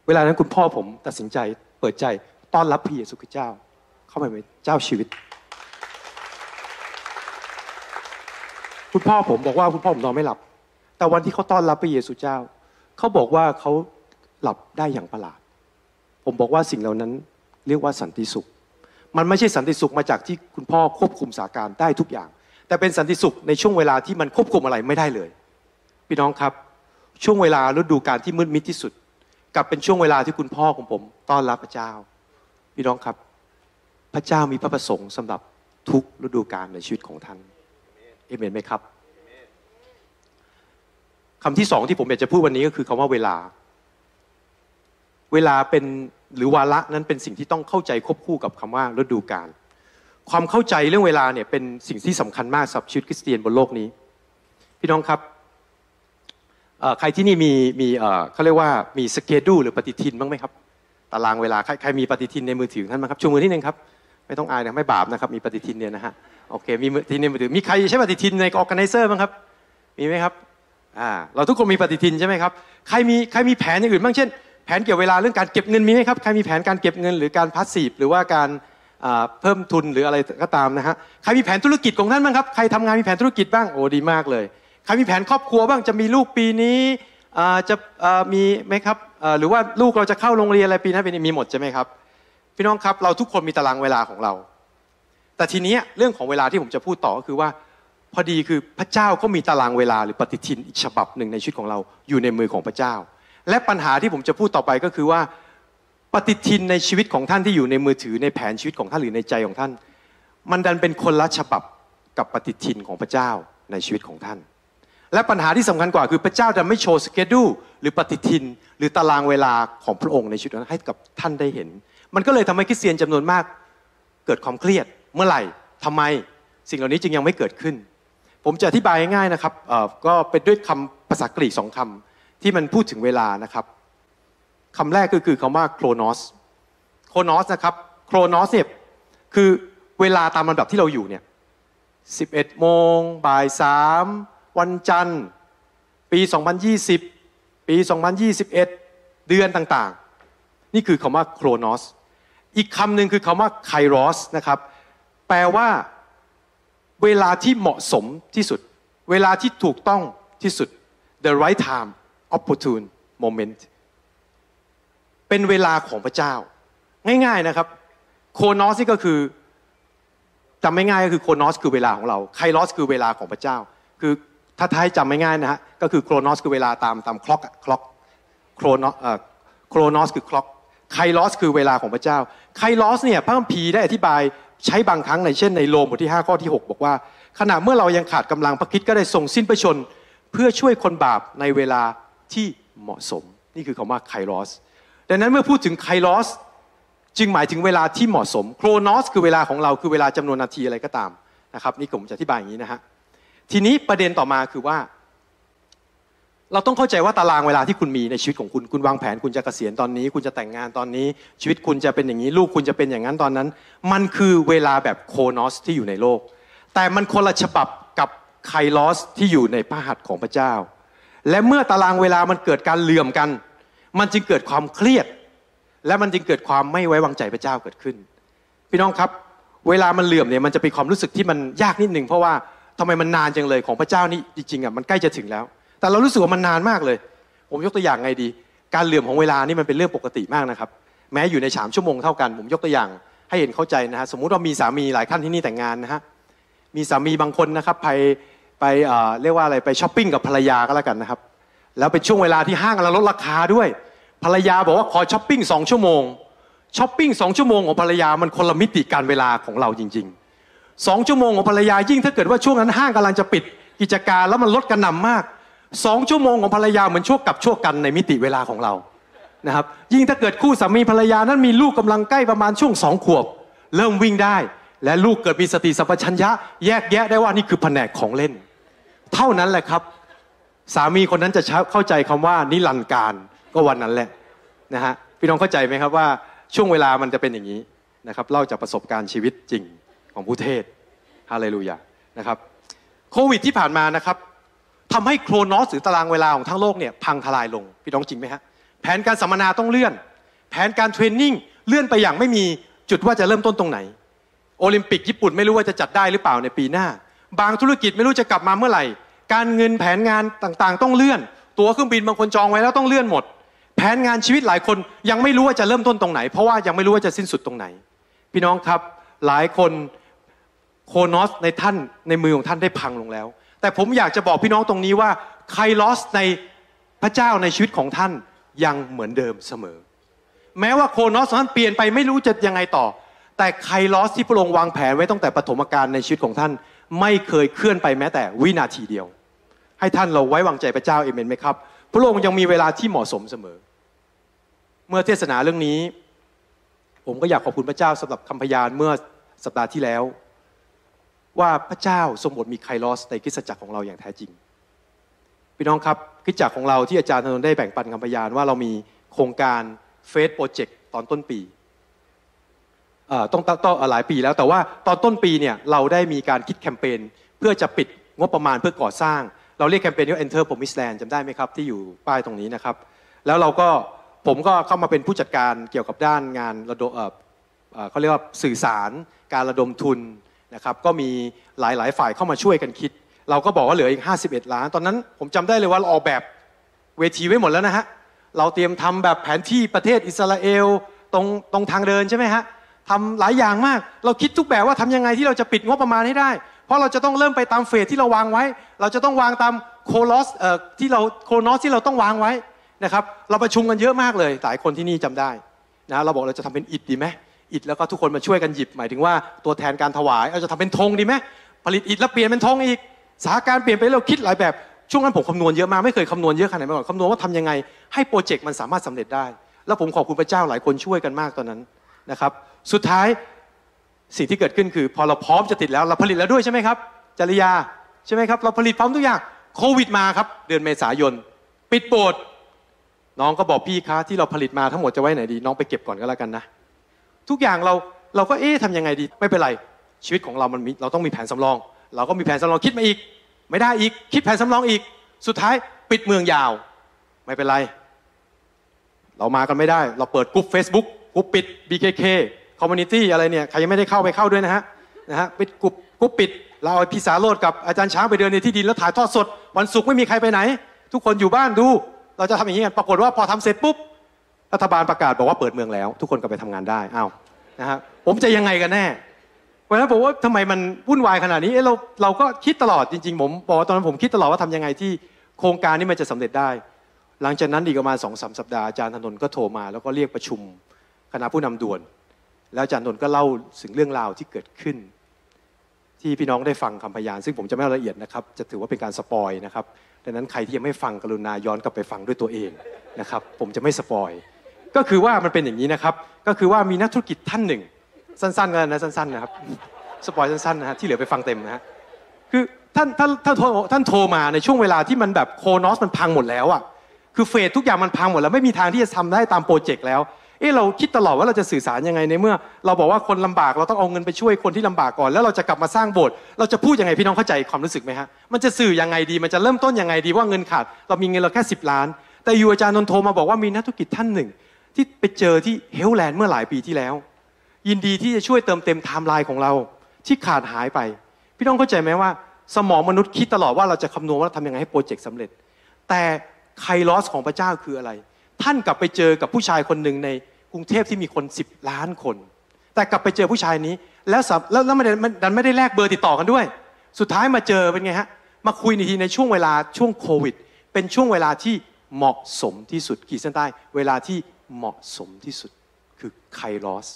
เวลานั้นคุณพ่อผมตัดสินใจเปิดใจต้อนรับพระเยซูคริสต์เจ้าเข้ามาเป็นเจ้าชีวิตคุณพ่อผมบอกว่าคุณพ่อผมนอนไม่หลับแต่วันที่เขาต้อนรับพระเยซูเจ้าเขาบอกว่าเขาหลับได้อย่างประหลาดผมบอกว่าสิ่งเหล่านั้นเรียกว่าสันติสุขมันไม่ใช่สันติสุขมาจากที่คุณพ่อควบคุมสถานการณ์ได้ทุกอย่างแต่เป็นสันติสุขในช่วงเวลาที่มันควบคุมอะไรไม่ได้เลยพี่น้องครับช่วงเวลาฤดูกาลที่มืดมิดที่สุดกลับเป็นช่วงเวลาที่คุณพ่อของผมต้อนรับพระเจ้าพี่น้องครับพระเจ้ามีพระประสงค์สำหรับทุกฤดูกาลในชีวิตของท่านเอเมนไหมครับคำที่2ที่ผมอยากจะพูดวันนี้ก็คือคำว่าเวลาเป็นหรือวาระนั้นเป็นสิ่งที่ต้องเข้าใจควบคู่กับคำว่าฤดูกาลความเข้าใจเรื่องเวลาเนี่ยเป็นสิ่งที่สำคัญมากสำหรับชีวิตคริสเตียนบนโลกนี้พี่น้องครับใครที่นี่มีเขาเรียกว่ามีสเกดูลหรือปฏิทินบ้างไหมครับตารางเวลาใครมีปฏิทินในมือถือท่านบ้างครับชูมือนิดนึงครับไม่ต้องอายนะไม่บาปนะครับมีปฏิทินเนี่ยนะฮะโอเคมีปฏิทินในมือถือมีใครใช้ปฏิทินใน organizer บ้างครับมีไหมครับเราทุกคนมีปฏิทินใช่ไหมครับใครมีแผนอย่างอื่นบ้างเช่นแผนเกี่ยวเวลาเรื่องการเก็บเงินมีไหมครับใครมีแผนการเก็บเงินหรือการพาสซีฟหรือว่าการเพิ่มทุนหรืออะไรก็ตามนะฮะใครมีแผนธุรกิจของท่านบ้างครับใครทำงานมีแผนธุรกิจบ้างโอ้ดีมากเลยใครมีแผนครอบครัวบ้างจะมีลูกปีนี้จะมีไหมครับหรือว่าลูกเราจะเข้าโรงเรียนอะไรปีหน้าปีนี้มีหมดใช่ไหมครับพี่น้องครับเราทุกคนมีตารางเวลาของเราแต่ทีนี้เรื่องของเวลาที่ผมจะพูดต่อก็คือว่าพอดีคือพระเจ้าก็มีตารางเวลาหรือปฏิทินอีกฉบับหนึ่งในชีวิตของเราอยู่ในมือของพระเจ้าและปัญหาที่ผมจะพูดต่อไปก็คือว่าปฏิทินในชีวิตของท่านที่อยู่ในมือถือในแผนชีวิตของท่านหรือในใจของท่านมันดันเป็นคนละฉบับกับปฏิทินของพระเจ้าในชีวิตของท่านและปัญหาที่สำคัญกว่าคือพระเจ้าจะไม่โชว์สเกดูลหรือปฏิทินหรือตารางเวลาของพระองค์ในชีวิตนั้นให้กับท่านได้เห็นมันก็เลยทำให้คริสเตียนจำนวนมากเกิดความเครียดเมื่อไหร่ทำไมสิ่งเหล่านี้จึงยังไม่เกิดขึ้นผมจะอธิบายง่ายๆนะครับก็เป็นด้วยคำภาษากรีก2คำที่มันพูดถึงเวลานะครับคำแรกคือคำว่าโครโนสนะครับโครโนสเนี่ยคือเวลาตามลำดับที่เราอยู่เนี่ย11 โมงบ่าย3วันจันทร์ปี2020ปี2021เดือนต่างๆนี่คือคำว่าโครโนสอีกคำหนึ่งคือคำว่าไคโรสนะครับแปลว่าเวลาที่เหมาะสมที่สุดเวลาที่ถูกต้องที่สุด the right time opportune moment เป็นเวลาของพระเจ้าง่ายๆนะครับโครโนสนี่ก็คือจำไม่ง่ายก็คือโครโนสคือเวลาของเราไคโรสคือเวลาของพระเจ้าคือถ้าท้ายจำไม่ง่ายนะฮะก็คือโครโนสคือเวลาตามคล็อกโครโนสคือคล็อกไคโรสคือเวลาของพระเจ้าไคโรสเนี่ยพระคัมภีร์ได้อธิบายใช้บางครั้งในเช่นในโรมบทที่5ข้อที่6บอกว่าขณะเมื่อเรายังขาดกำลังพระคริสต์ก็ได้ทรงสิ้นพระชนม์เพื่อช่วยคนบาปในเวลาที่เหมาะสมนี่คือคำว่าไคโรสดังนั้นเมื่อพูดถึงไคโรสจึงหมายถึงเวลาที่เหมาะสมโครโนสคือเวลาของเราคือเวลาจำนวนนาทีอะไรก็ตามนะครับนี่ผมจะอธิบายอย่างนี้นะฮะทีนี้ประเด็นต่อมาคือว่าเราต้องเข้าใจว่าตารางเวลาที่คุณมีในชีวิตของคุณคุณวางแผนคุณจะเกษียณตอนนี้คุณจะแต่งงานตอนนี้ชีวิตคุณจะเป็นอย่างนี้ลูกคุณจะเป็นอย่างนั้นตอนนั้นมันคือเวลาแบบโครโนสที่อยู่ในโลกแต่มันคนละฉบับกับไคโรสที่อยู่ในพระหัตถ์ของพระเจ้าและเมื่อตารางเวลามันเกิดการเหลื่อมกันมันจึงเกิดความเครียดและมันจึงเกิดความไม่ไว้วางใจพระเจ้าเกิดขึ้นพี่น้องครับเวลามันเหลื่อมเนี่ยมันจะเป็นความรู้สึกที่มันยากนิดนึงเพราะว่าทำไมมันนานจังเลยของพระเจ้านี่จริงๆมันใกล้จะถึงแล้วแต่เรารู้สึกว่ามันนานมากเลยผมยกตัวอย่างไงดี การเหลื่อมของเวลานี่มันเป็นเรื่องปกติมากนะครับแม้อยู่ใน3ชั่วโมงเท่ากันผมยกตัวอย่างให้เห็นเข้าใจนะฮะสมมุติว่ามีสามีหลายท่านที่นี่แต่งงานนะฮะมีสามีบางคนนะครับไปเรียกว่าอะไรไปช้อปปิ้งกับภรรยาก็แล้วกันนะครับแล้วเป็นช่วงเวลาที่ห้างกำลังลดราคาด้วยภรรยาบอกว่าขอช้อปปิ้ง2ชั่วโมงช้อปปิ้ง2ชั่วโมงของภรรยามันคนละมิติการเวลาของเราจริงๆ2ชั่วโมงของภรรยายิ่งถ้าเกิดว่าช่วงนั้นห้างกำลังจะปิดกิจการแล้วมันลดกระหน่ำมาก2ชั่วโมงของภรรยาเหมือนชั่วกับชั่วกันในมิติเวลาของเรานะครับยิ่งถ้าเกิดคู่สามีภรรยานั้นมีลูกกำลังใกล้ประมาณช่วง2ขวบเริ่มวิ่งได้และลูกเกิดมีสติสัมปชัญญะแยกแยะได้ว่านี่คือแผนกของเล่นเท่านั้นแหละครับสามีคนนั้นจะเข้าใจคำว่านิรันดร์การก็วันนั้นแหละนะฮะพี่น้องเข้าใจไหมครับว่าช่วงเวลามันจะเป็นอย่างนี้นะครับเล่าจากประสบการณ์ชีวิตจริงของผู้เทศฮาเลลูยานะครับโควิดที่ผ่านมานะครับทำให้โครนอสหรือตารางเวลาของทั้งโลกเนี่ยพังทลายลงพี่น้องจริงไหมฮะแผนการสัมมนาต้องเลื่อนแผนการเทรนนิ่งเลื่อนไปอย่างไม่มีจุดว่าจะเริ่มต้นตรงไหนโอลิมปิกญี่ปุ่นไม่รู้ว่าจะจัดได้หรือเปล่าในปีหน้าบางธุรกิจไม่รู้จะกลับมาเมื่อไหร่การเงินแผนงานต่างๆต้องเลื่อนตั๋วเครื่องบินบางคนจองไว้แล้วต้องเลื่อนหมดแผนงานชีวิตหลายคนยังไม่รู้ว่าจะเริ่มต้นตรงไหนเพราะว่ายังไม่รู้ว่าจะสิ้นสุดตรงไหนพี่น้องครับหลายคนโคโนสในท่านในมือของท่านได้พังลงแล้วแต่ผมอยากจะบอกพี่น้องตรงนี้ว่าไคลอสในพระเจ้าในชีวิตของท่านยังเหมือนเดิมเสมอแม้ว่าโคโนสของท่านเปลี่ยนไปไม่รู้จะยังไงต่อแต่ไคลอสที่พระองค์วางแผนไว้ตั้งแต่ปฐมกาลในชีวิตของท่านไม่เคยเคลื่อนไปแม้แต่วินาทีเดียวให้ท่านเราไว้วางใจพระเจ้าเอเมนไหมครับพระองค์ยังมีเวลาที่เหมาะสมเสมอเมื่อเทศนาเรื่องนี้ผมก็อยากขอบคุณพระเจ้าสำหรับคำพยานเมื่อสัปดาห์ที่แล้วว่าพระเจ้าทรงบทมีไคลอสในคริสตจักรของเราอย่างแท้จริงพี่น้องครับคริสตจักรของเราที่อาจารย์ธนนท์ได้แบ่งปันคำพยานว่าเรามีโครงการเฟสโปรเจกต์ตอนต้นปีต้องหลายปีแล้วแต่ว่าตอนต้นปีเนี่ยเราได้มีการคิดแคมเปญเพื่อจะปิดงบประมาณเพื่อก่อสร้างเราเรียกแคมเปญว่า Enter Promised Land จำได้ไหมครับที่อยู่ป้ายตรงนี้นะครับแล้วผมก็เข้ามาเป็นผู้จัดการเกี่ยวกับด้านงานระดมเขาเรียกว่าสื่อสารการระดมทุนนะครับก็มีหลายๆฝ่ายเข้ามาช่วยกันคิดเราก็บอกว่าเหลืออีก51ล้านตอนนั้นผมจำได้เลยว่าเราออกแบบเวทีไว้หมดแล้วนะฮะเราเตรียมทำแบบแผนที่ประเทศอิสราเอลตรงทางเดินใช่ไหมฮะทำหลายอย่างมากเราคิดทุกแบบว่าทำยังไงที่เราจะปิดงบประมาณให้ได้เพราะเราจะต้องเริ่มไปตามเฟสที่เราวางไว้เราจะต้องวางตามโคโนสที่เราต้องวางไว้นะครับเราประชุมกันเยอะมากเลยหลายคนที่นี่จำได้นะเราบอกเราจะทำเป็นอิฐดีไหมอิฐแล้วก็ทุกคนมาช่วยกันหยิบหมายถึงว่าตัวแทนการถวายเราจะทำเป็นธงดีไหมผลิตอิฐแล้วเปลี่ยนเป็นธงอีกสถานการณ์เปลี่ยนไปเราคิดหลายแบบช่วงนั้นผมคำนวณเยอะมากไม่เคยคำนวณเยอะขนาดนี้มาก่อนคำนวณว่าทำยังไงให้โปรเจกต์มันสามารถสำเร็จได้แล้วผมขอบคุณพระเจ้าหลายคนช่วยกันมากตอนนั้นนะครับสุดท้ายสิ่งที่เกิดขึ้นคือพอเราพร้อมจะติดแล้วเราผลิตแล้วด้วยใช่ไหมครับจริยาใช่ไหมครับเราผลิตพร้อมทุกอย่างโควิดมาครับเดือนเมษายนปิดโบสถ์น้องก็บอกพี่คะที่เราผลิตมาทั้งหมดจะไว้ไหนดีน้องไปเก็บก่อนก็แล้วกันนะทุกอย่างเราก็ทำยังไงดีไม่เป็นไรชีวิตของเรามันเราต้องมีแผนสำรองเราก็มีแผนสำรองคิดมาอีกไม่ได้อีกคิดแผนสำรองอีกสุดท้ายปิดเมืองยาวไม่เป็นไรเรามากันไม่ได้เราเปิดกลุ่ม Facebook กลุ่มปิด BKK Community อะไรเนี่ยใครยังไม่ได้เข้าไปเข้าด้วยนะฮะปิดกลุ่มปิดเราเอาพี่สาโรจน์กับอาจารย์ช้างไปเดินในที่ดินแล้วถ่ายทอดสดวันศุกร์ไม่มีใครไปไหนทุกคนอยู่บ้านดูเราจะทำอย่างนี้กันปรากฏว่าพอทำเสร็จปุ๊บรัฐบาลประกาศบอกว่าเปิดเมืองแล้วทุกคนกลับไปทำงานได้อ้าวนะฮะผมจะยังไงกันแน่วันนั้นผมว่าทำไมมันวุ่นวายขนาดนี้เราก็คิดตลอดจริงๆผมบอกตอนนั้นผมคิดตลอดว่าทำยังไงที่โครงการนี้มันจะสำเร็จได้หลังจากนั้นอีกประมาณ 2-3 สัปดาห์อาจารย์ธนนท์ก็โทรมาแล้วก็เรียกประชุมคณะผู้นำด่วนแล้วอาจารย์ธนนท์ก็เล่าถึงเรื่องราวที่เกิดขึ้นที่พี่น้องได้ฟังคำพยานซึ่งผมจะไม่ละเอียดนะครับจะถือว่าเป็นการสปอยนะครับดังนั้นใครที่ยังไม่ฟังกรุณาย้อนกลับไปฟังด้วยตัวเองนะครับผมจะไม่สปอยก็คือว่ามันเป็นอย่างนี้นะครับก็คือว่ามีนักธุรกิจท่านหนึ่งสั้นๆกันนะสั้นๆนะครับสปอยสั้นๆนะฮะที่เหลือไปฟังเต็มนะฮะคือท่านโทรมาในช่วงเวลาที่มันแบบโคโนสมันพังหมดแล้วอ่ะคือเฟสทุกอย่างมันพังหมดแล้วไม่มีทางที่จะทำได้ตามโปรเจกต์แล้วเราคิดตลอดว่าเราจะสื่อสารยังไงในเมื่อเราบอกว่าคนลำบากเราต้องเอาเงินไปช่วยคนที่ลำบากก่อนแล้วเราจะกลับมาสร้างโบสถ์เราจะพูดยังไงพี่น้องเข้าใจความรู้สึกไหมฮะมันจะสื่อยังไงดีมันจะเริ่มต้นยังไงดีว่าเงินขาดเรามีเงินเราแค่10ล้านแต่อยู่อาจารย์นนท์โทรมาบอกว่ามีนักธุรกิจท่านหนึ่งที่ไปเจอที่เฮลแลนด์เมื่อหลายปีที่แล้วยินดีที่จะช่วยเติมเต็มไทม์ไลน์ของเราที่ขาดหายไปพี่น้องเข้าใจไหมว่าสมองมนุษย์คิดตลอดว่าเราจะคำนวณว่าทำยังไงให้โปรเจกต์สำเร็จแต่ไคลอสของพระเจ้าคืออะไร ท่านกลับไปเจอกับผู้ชายคนหนึ่งในกรุงเทพที่มีคน10ล้านคนแต่กลับไปเจอผู้ชายนี้แล้วมันไม่ได้แลกเบอร์ติดต่อกันด้วยสุดท้ายมาเจอเป็นไงฮะมาคุยในทีในช่วงเวลาช่วงโควิดเป็นช่วงเวลาที่เหมาะสมที่สุดขีดเส้นใต้เวลาที่เหมาะสมที่สุดคือไคลอส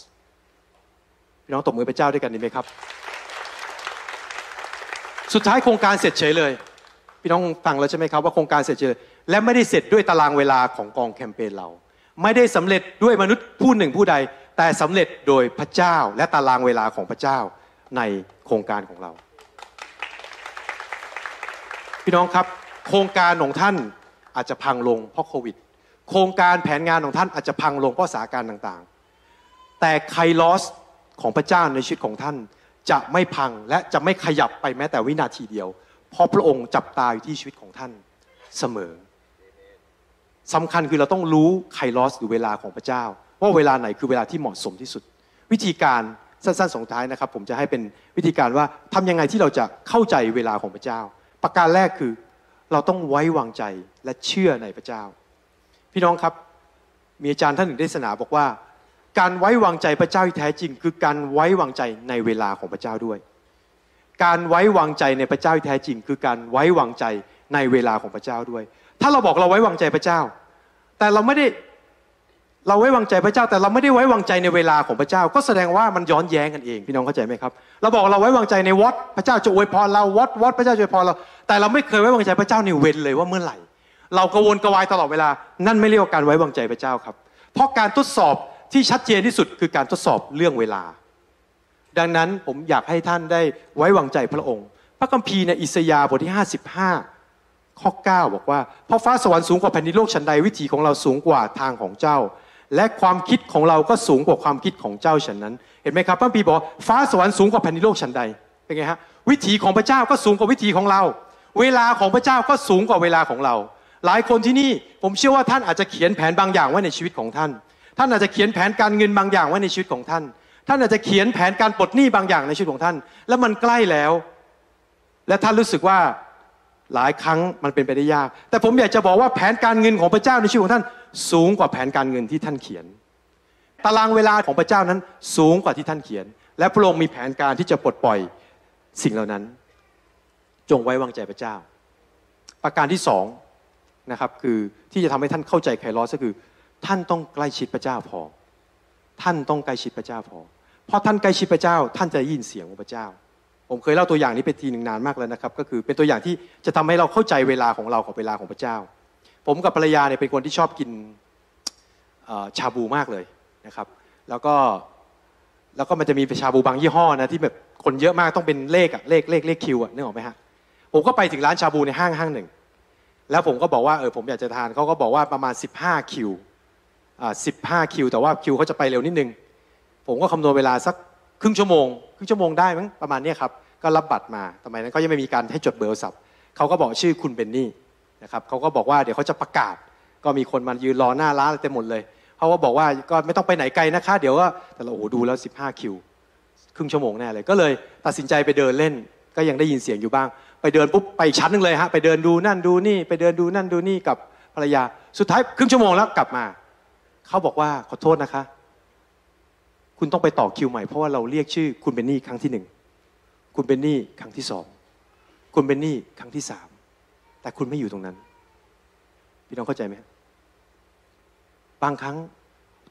พี่น้องตบมือพระเจ้าด้วยกันดีไหมครับสุดท้ายโครงการเสร็จเฉยเลยพี่น้องฟังแล้วใช่ไหมครับว่าโครงการเสร็จเฉยและไม่ได้เสร็จด้วยตารางเวลาของกองแคมเปญเราไม่ได้สำเร็จด้วยมนุษย์ผู้หนึ่งผู้ใดแต่สำเร็จโดยพระเจ้าและตารางเวลาของพระเจ้าในโครงการของเราพี่น้องครับโครงการของท่านอาจจะพังลงเพราะโควิดโครงการแผนงานของท่านอาจจะพังลงเพราะสถานการณ์ต่างๆแต่ไคลอสของพระเจ้าในชีวิตของท่านจะไม่พังและจะไม่ขยับไปแม้แต่วินาทีเดียวเพราะพระองค์จับตาอยู่ที่ชีวิตของท่านเสมอสำคัญคือเราต้องรู้ไคลอสหรือเวลาของพระเจ้าว่าเวลาไหนคือเวลาที่เหมาะสมที่สุดวิธีการสั้นๆส่งท้ายนะครับผมจะให้เป็นวิธีการว่าทำยังไงที่เราจะเข้าใจเวลาของพระเจ้าประการแรกคือเราต้องไว้วางใจและเชื่อในพระเจ้าพี่น้องครับมีอาจารย์ท่านหนึ่งได้สนาบอกว่าการไว้วางใจพระเจ้าที่แท้จริงคือการไว้วางใจในเวลาของพระเจ้าด้วยการไว้วางใจในพระเจ้าที่แท้จริงคือการไว้วางใจในเวลาของพระเจ้าด้วยถ้าเราบอกเราไว้วางใจพระเจ้าแต่เราไว้วางใจพระเจ้าแต่เราไม่ได้ไว้วางใจในเวลาของพระเจ้าก็แสดงว่ามันย้อนแย้งกันเองพี่น้องเข้าใจไหมครับเราบอกเราไว้วางใจในวัดพระเจ้าจะอวยพรเราวัดพระเจ้าจะอวยพรเราแต่เราไม่เคยไว้วางใจพระเจ้าในเว้นเลยว่าเมื่อไหร่เรากระวนกระวายตลอดเวลานั่นไม่เรียกว่าการไว้วางใจพระเจ้าครับเพราะการทดสอบที่ชัดเจนที่สุดคือการทดสอบเรื่องเวลาดังนั้นผมอยากให้ท่านได้ไว้วางใจพระองค์พระคัมภีร์ในอิสยาห์บทที่55ข้อ9บอกว่าเพราะฟ้าสวรรค์สูงกว่าแผ่นดินโลกฉันใดวิถีของเราสูงกว่าทางของเจ้าและความคิดของเราก็สูงกว่าความคิดของเจ้าฉันนั้นเห็นไหมครับพระคัมภีร์บอกฟ้าสวรรค์สูงกว่าแผ่นดินโลกฉันใดเป็นไงฮะวิถีของพระเจ้าก็สูงกว่าวิถีของเราเวลาของพระเจ้าก็สูงกว่าเวลาของเราหลายคนที่นี่ผมเชื่อว่าท่านอาจจะเขียนแผนบางอย่างไว้ในชีวิตของท่านท่านอาจจะเขียนแผนการเงินบางอย่างไว้ในชีวิตของท่านท่านอาจจะเขียนแผนการปลดหนี้บางอย่างในชีวิตของท่านแล้วมันใกล้แล้วและท่านรู้สึกว่าหลายครั้งมันเป็นไปได้ยากแต่ผมอยากจะบอกว่าแผนการเงินของพระเจ้าในชีวิตของท่านสูงกว่าแผนการเงินที่ท่านเขียนตารางเวลาของพระเจ้านั้นสูงกว่าที่ท่านเขียนและพระองค์มีแผนการที่จะปลดปล่อยสิ่งเหล่านั้นจงไว้วางใจพระเจ้าประการที่2นะครับคือที่จะทำให้ท่านเข้าใจไคลอสก็คือท่านต้องใกล้ชิดพระเจ้าพอท่านต้องใกล้ชิดพระเจ้าพอเพราะท่านใกล้ชิดพระเจ้าท่านจะยินเสียงของพระเจ้าผมเคยเล่าตัวอย่างนี้ไปทีหนึ่งนานมากแล้วนะครับก็คือเป็นตัวอย่างที่จะทำให้เราเข้าใจเวลาของเรากับเวลาของพระเจ้าผมกับภรรยาเนี่ยเป็นคนที่ชอบกินชาบูมากเลยนะครับแล้วก็มันจะมีชาบูบางยี่ห้อนะที่แบบคนเยอะมากต้องเป็นเลขคิวนึกออกไหมฮะผมก็ไปถึงร้านชาบูในห้างหนึ่งแล้วผมก็บอกว่าผมอยากจะทานเขาก็บอกว่าประมาณ15 คิวแต่ว่าคิวเขาจะไปเร็วนิดนึงผมก็คำนวณเวลาสักครึ่งชั่วโมงได้มั้งประมาณนี้ครับก็รับบัตรมาทำไมนั้นก็ยังไม่มีการให้จดเบอร์โทรศัพท์เขาก็บอกชื่อคุณเบนนี่นะครับเขาก็บอกว่าเดี๋ยวเขาจะประกาศก็มีคนมายืนรอหน้าร้านเต็มหมดเลยเขาก็บอกว่าก็ไม่ต้องไปไหนไกลนะคะเดี๋ยวก็แต่เราดูแล้ว15 คิวครึ่งชั่วโมงแน่เลยก็เลยตัดสินใจไปเดินเล่นก็ยังได้ยินเสียงอยู่บ้างไปเดินปุ๊บไปชั้นนึงเลยฮะไปเดินดูนั่นดูนี่ไปเดินดูนั่นดูนี่กับภรรยาสุดท้ายครึ่งชั่วโมงแล้วกลับมาเขาบอกว่าขอโทษนะคะคุณต้องไปต่อคิวใหม่เพราะว่าเราเรียกชื่อคุณเบนนี่ครั้งที่1คุณเบนนี่ครั้งที่2คุณเบนนี่ครั้งที่3แต่คุณไม่อยู่ตรงนั้นพี่น้องเข้าใจไหมบางครั้ง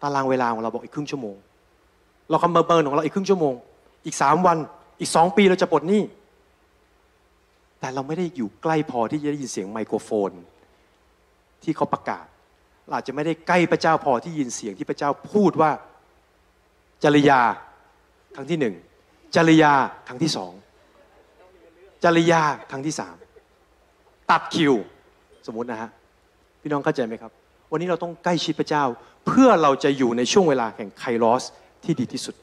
ตารางเวลาของเราบอกอีกครึ่งชั่วโมงเราคำเบิร์นของเราอีกครึ่งชั่วโมงอีก3 วันอีก2 ปีเราจะปลดหนี้แต่เราไม่ได้อยู่ใกล้พอที่จะได้ยินเสียงไมโครโฟนที่เขาประกาศอาจจะไม่ได้ใกล้พระเจ้าพอที่ยินเสียงที่พระเจ้าพูดว่าจริยาครั้งที่1จริยาครั้งที่2จริยาครั้งที่3ตัดคิวสมมุตินะฮะพี่น้องเข้าใจไหมครับวันนี้เราต้องใกล้ชิดพระเจ้าเพื่อเราจะอยู่ในช่วงเวลาแห่งไคลอสที่ดีที่สุด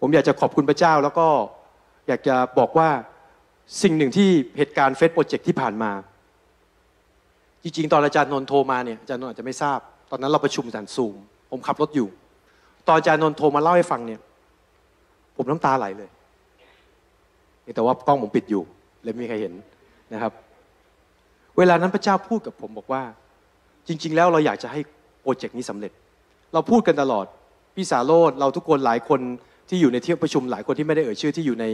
ผมอยากจะขอบคุณพระเจ้าแล้วก็อยากจะบอกว่าสิ่งหนึ่งที่เหตุการณ์เฟสโปรเจกต์ที่ผ่านมาจริงๆตอนอาจารย์นนท์โทรมาเนี่ยอาจารย์นนท์อาจจะไม่ทราบตอนนั้นเราประชุมสันซูมผมขับรถอยู่ตอนอาจารย์นนท์โทรมาเล่าให้ฟังเนี่ยผมน้ำตาไหลเลยแต่ว่ากล้องผมปิดอยู่เลยไม่มีใครเห็นนะครับเวลานั้นพระเจ้าพูดกับผมบอกว่า จริงๆแล้วเราอยากจะให้โปรเจกต์นี้สำเร็จเราพูดกันตลอดพี่สาโรจน์เราทุกคนหลายคนที่อยู่ในที่ประชุมหลายคนที่ไม่ได้เอ่ยชื่อที่อยู่ใน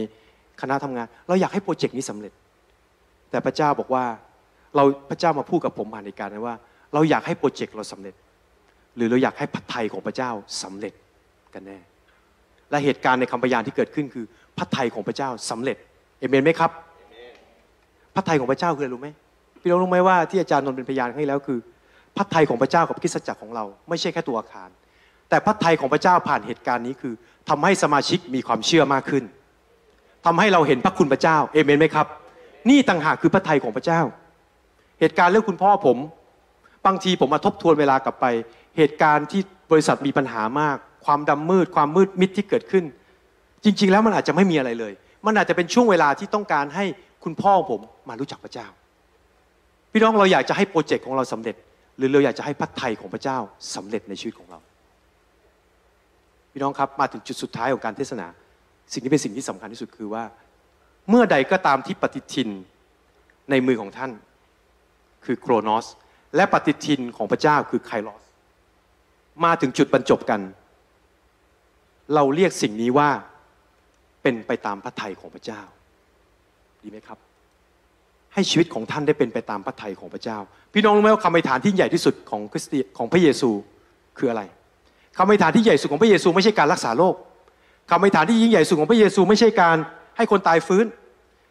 คณะทำงานเราอยากให้โปรเจกต์นี้สำเร็จแต่พระเจ้าบอกว่าเราพระเจ้ามาพูดกับผมผ่านในการนั้นว่าเราอยากให้โปรเจกต์เราสำเร็จหรือเราอยากให้พระทัยของพระเจ้าสำเร็จกันแน่และเหตุการณ์ในคำพยานที่เกิดขึ้นคือพระทัยของพระเจ้าสำเร็จเอเมนไหมครับพระทัยของพระเจ้าคืออะไรรู้ไหมพี่น้องรู้ไหมว่าที่อาจารย์นนท์เป็นพยานให้แล้วคือพระทัยของพระเจ้ากับคริสตจักรของเราไม่ใช่แค่ตัวอาคารแต่พระทัยของพระเจ้าผ่านเหตุการณ์นี้คือทำให้สมาชิกมีความเชื่อมากขึ้นทำให้เราเห็นพระคุณพระเจ้าเอเมนไหมครับนี่ต่างหากคือพระทัยของพระเจ้าเหตุการณ์เรื่องคุณพ่อผมบางทีผมมาทบทวนเวลากลับไปเหตุการณ์ที่บริษัทมีปัญหามากความดำมืดความมืดมิดที่เกิดขึ้นจริงๆแล้วมันอาจจะไม่มีอะไรเลยมันอาจจะเป็นช่วงเวลาที่ต้องการให้คุณพ่อผมมารู้จักพระเจ้าพี่น้องเราอยากจะให้โปรเจกต์ของเราสำเร็จหรือเราอยากจะให้พระทัยของพระเจ้าสำเร็จในชีวิตของเราพี่น้องครับมาถึงจุดสุดท้ายของการเทศนาสิ่งที่เป็นสิ่งที่สำคัญที่สุดคือว่าเมื่อใดก็ตามที่ปฏิทินในมือของท่านคือโครโนสและปฏิทินของพระเจ้าคือไคลอสมาถึงจุดบรรจบกันเราเรียกสิ่งนี้ว่าเป็นไปตามพระทัยของพระเจ้าดีไหมครับให้ชีวิตของท่านได้เป็นไปตามพระทัยของพระเจ้าพี่น้องรู้ไหมว่าคำอธิษฐานที่ใหญ่ที่สุดของคริสเตียนของพระเยซูคืออะไรคำอธิษฐานที่ใหญ่สุดของพระเยซูไม่ใช่การรักษาโรคคำอธิษฐานที่ยิ่งใหญ่สุดของพระเยซูไม่ใช่การให้คนตายฟื้น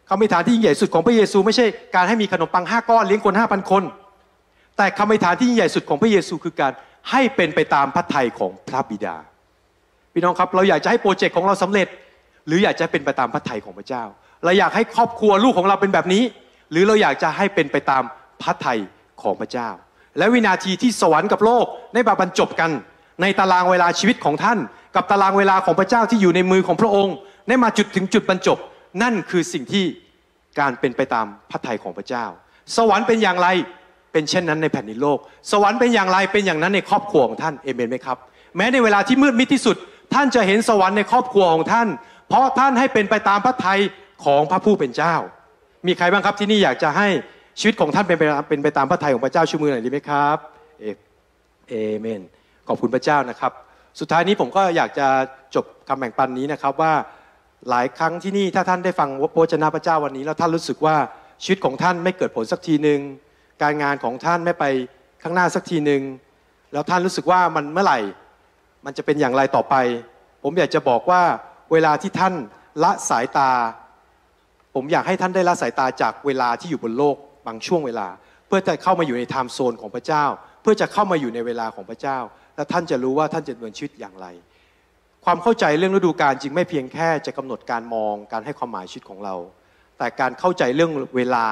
คำอธิษฐานที่ยิ่งใหญ่สุดของพระเยซูไม่ใช่การให้มีขนมปัง5 ก้อนเลี้ยงคน 5,000 คนแต่คำอธิษฐานที่ยิ่งใหญ่สุดของพระเยซูคือการให้เป็นไปตามพระทัยของพระบิดาพี่น้องครับเราอยากจะให้โปรเจกต์ของเราสำเร็จหรืออยากจะเป็นไปตามพระทัยของพระเจ้าเราอยากให้ครอบครัวลูกของเราเป็นแบบนี้หรือเราอยากจะให้เป็นไปตามพระทัยของพระเจ้าและวินาทีที่สวรรค์กับโลกได้มาบรรจบกันในตารางเวลาชีวิตของท่านกับตารางเวลาของพระเจ้าที่อยู่ในมือของพระองค์ได้มาจุดถึงจุดบรรจบนั่นคือสิ่งที่การเป็นไปตามพระทัยของพระเจ้าสวรรค์เป็นอย่างไรเป็นเช่นนั้นในแผ่นดินโลกสวรรค์เป็นอย่างไรเป็นอย่างนั้นในครอบครัวของท่านเอเมนไหมครับแม้ในเวลาที่มืดมิดที่สุดท่านจะเห็นสวรรค์ในครอบครัวของท่านเพราะท่านให้เป็นไปตามพระทัยของพระผู้เป็นเจ้ามีใครบ้างครับที่นี่อยากจะให้ชีวิตของท่านเป็นไปตามพระทัยของพระเจ้าชูมือหน่อยดีไหมครับเอเมนขอบคุณพระเจ้านะครับสุดท้ายนี้ผมก็อยากจะจบคำแบ่งปันนี้นะครับว่าหลายครั้งที่นี่ถ้าท่านได้ฟังพระวจนะพระเจ้าวันนี้แล้วท่านรู้สึกว่าชีวิตของท่านไม่เกิดผลสักทีหนึ่งการงานของท่านไม่ไปข้างหน้าสักทีหนึ่งแล้วท่านรู้สึกว่ามันเมื่อไหร่มันจะเป็นอย่างไรต่อไปผมอยากจะบอกว่าเวลาที่ท่านละสายตาผมอยากให้ท่านได้ละสายตาจากเวลาที่อยู่บนโลกบางช่วงเวลาเพื่อจะเข้ามาอยู่ในไทม์โซนของพระเจ้าเพื่อจะเข้ามาอยู่ในเวลาของพระเจ้าแล้วท่านจะรู้ว่าท่านจะดำเนินชีวิตอย่างไรความเข้าใจเรื่องฤดูกาลจริงไม่เพียงแค่จะกำหนดการมองการให้ความหมายชีวิตของเราแต่การเข้าใจเรื่องเวลา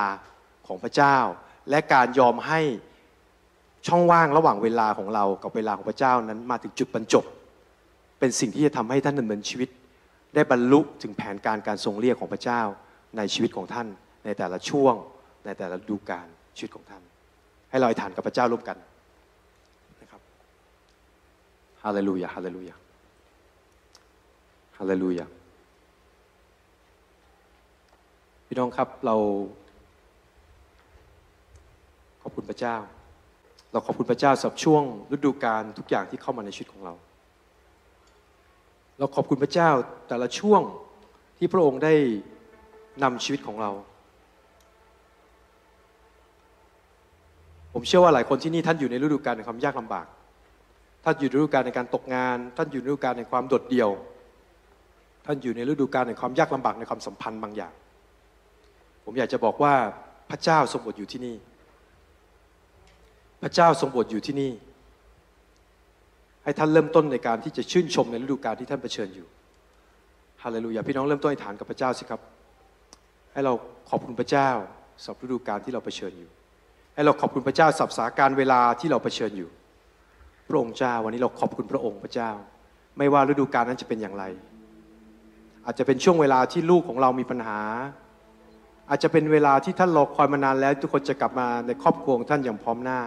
ของพระเจ้าและการยอมให้ช่องว่างระหว่างเวลาของเรากับเวลาของพระเจ้านั้นมาถึงจุดบรรจบเป็นสิ่งที่จะทำให้ท่านดำเนินชีวิตได้บรรลุถึงแผนการทรงเรียกของพระเจ้าในชีวิตของท่านในแต่ละช่วงในแต่ละฤดูกาลชีวิตของท่านให้เราอธิษฐานกับพระเจ้าร่วมกันนะครับฮาเลลูยาฮาเลลูยาฮาเลลูยาพี่น้องครับเราขอบคุณพระเจ้าเราขอบคุณพระเจ้าสำหรับช่วงฤดูกาลทุกอย่างที่เข้ามาในชีวิตของเราเราขอบคุณพระเจ้าแต่ละช่วงที่พระองค์ได้นำชีวิตของเราผมเชื่อว่าหลายคนที่นี่ท่านอยู่ในฤดูกาลในความยากลำบากท่านอยู่ในฤดูกาลในการตกงานท่านอยู่ในฤดูกาลในความโดดเดี่ยวท่านอยู่ในฤดูกาลในความยากลำบากในความสัมพันธ์บางอย่างผมอยากจะบอกว่าพระเจ้าทรงบทอยู่ที่นี่พระเจ้าทรงบทอยู่ที่นี่ให้ท่านเริ่มต้นในการที่จะชื่นชมในฤดูกาลที่ท่านเผชิญอยู่ฮาเลลูยาพี่น้องเริ่มต้นอธิษฐานกับพระเจ้าสิครับให้เราขอบคุณพระเจ้าสำหรับฤดูกาลที่เราเผชิญอยู่ให้เราขอบคุณพระเจ้าสำหรับสถานการณ์เวลาที่เราเผชิญอยู่พระองค์เจ้าวันนี้เราขอบคุณพระองค์พระเจ้าไม่ว่าฤดูกาลนั้นจะเป็นอย่างไรอาจจะเป็นช่วงเวลาที่ลูกของเรามีปัญหาอาจจะเป็นเวลาที่ท่านรอคอยมานานแล้วทุกคนจะกลับมาในครอบครัวของท่านอย่างพร้อมหน้า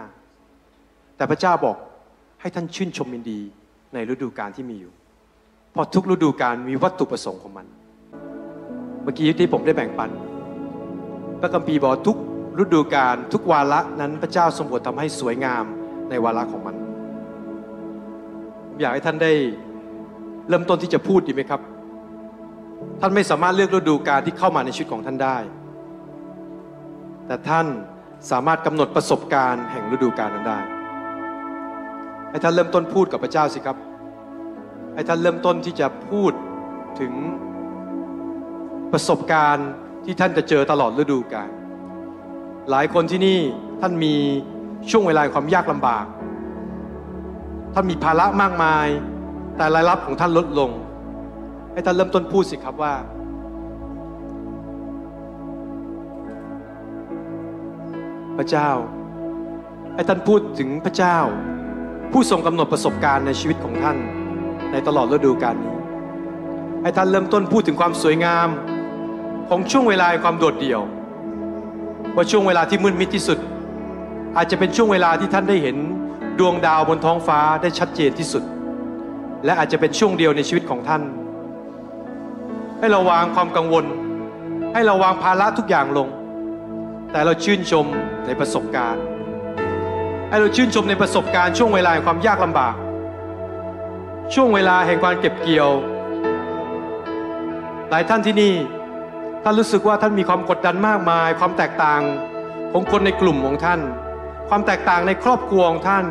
แต่พระเจ้าบอกให้ท่านชื่นชมยินดีในฤดูกาลที่มีอยู่เพราะทุกฤดูกาลมีวัตถุประสงค์ของมันเมื่อกี้ที่ผมได้แบ่งปันพระคัมภีร์บอกทุกฤดูกาลทุกวาระนั้นพระเจ้าทรงโปรดทำให้สวยงาม ในวาระของมันผมอยากให้ท่านได้เริ่มต้นที่จะพูดดีไหมครับท่านไม่สามารถเลือกฤดูกาลที่เข้ามาในชีวิตของท่านได้แต่ท่านสามารถกำหนดประสบการณ์แห่งฤดูกาลนั้นได้ให้ท่านเริ่มต้นพูดกับพระเจ้าสิครับให้ท่านเริ่มต้นที่จะพูดถึงประสบการณ์ที่ท่านจะเจอตลอดฤดูกาลหลายคนที่นี่ท่านมีช่วงเวลาความยากลำบากท่านมีภาระมากมายแต่รายรับของท่านลดลงให้ท่านเริ่มต้นพูดสิครับว่าพระเจ้าให้ท่านพูดถึงพระเจ้าผู้ทรงกำหนดประสบการณ์ในชีวิตของท่านในตลอดฤดูกาลนี้ให้ท่านเริ่มต้นพูดถึงความสวยงามของช่วงเวลาความโดดเดี่ยวว่าช่วงเวลาที่มืดมิดที่สุดอาจจะเป็นช่วงเวลาที่ท่านได้เห็นดวงดาวบนท้องฟ้าได้ชัดเจนที่สุดและอาจจะเป็นช่วงเดียวในชีวิตของท่านให้เราวางความกังวลให้เราวางภาระทุกอย่างลงแต่เราชื่นชมในประสบการณ์ให้เราชื่นชมในประสบการณ์ช่วงเวลาแห่งความยากลำบากช่วงเวลาแห่งการเก็บเกี่ยวหลายท่านที่นี่ท่านรู้สึกว่าท่านมีความกดดันมากมายความแตกต่างของคนในกลุ่มของท่านความแตกต่างในครอบครัวของท่าน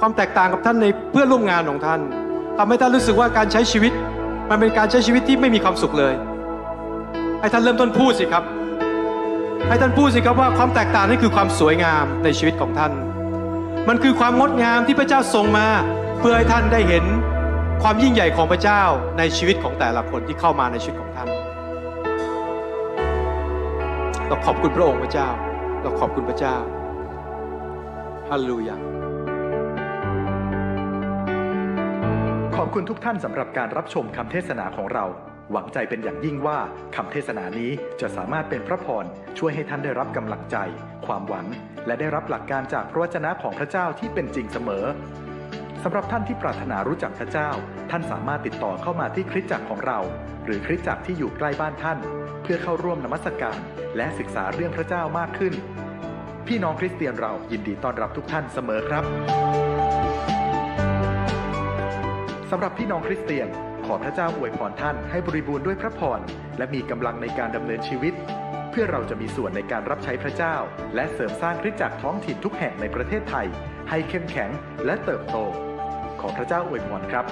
ความแตกต่างกับท่านในเพื่อนร่วมงานของท่านทำให้ท่านรู้สึกว่าการใช้ชีวิตมันเป็นการใช้ชีวิตที่ไม่มีความสุขเลยให้ท่านเริ่มต้นพูดสิครับให้ท่านพูดสิครับว่าความแตกต่างนี่คือความสวยงามในชีวิตของท่านมันคือความงดงามที่พระเจ้าทรงมาเพื่อให้ท่านได้เห็นความยิ่งใหญ่ของพระเจ้าในชีวิตของแต่ละคนที่เข้ามาในชีวิตของท่านเราขอบคุณพระองค์พระเจ้าเราขอบคุณพระเจ้าฮาเลลูยาขอบคุณทุกท่านสำหรับการรับชมคำเทศนาของเราหวังใจเป็นอย่างยิ่งว่าคำเทศนานี้จะสามารถเป็นพระพรช่วยให้ท่านได้รับกำลังใจความหวังและได้รับหลักการจากพระวจนะของพระเจ้าที่เป็นจริงเสมอสำหรับท่านที่ปรารถนารู้จักพระเจ้าท่านสามารถติดต่อเข้ามาที่คริสตจักรของเราหรือคริสตจักรที่อยู่ใกล้บ้านท่านเพื่อเข้าร่วมนมัสการและศึกษาเรื่องพระเจ้ามากขึ้นพี่น้องคริสเตียนเรายินดีต้อนรับทุกท่านเสมอครับสำหรับพี่น้องคริสเตียนขอพระเจ้าอวยพรท่านให้บริบูรณ์ด้วยพระพรและมีกำลังในการดำเนินชีวิตเพื่อเราจะมีส่วนในการรับใช้พระเจ้าและเสริมสร้างคริสตจักรท้องถิ่นทุกแห่งในประเทศไทยให้เข้มแข็งและเติบโตขอพระเจ้าอวยพรครับ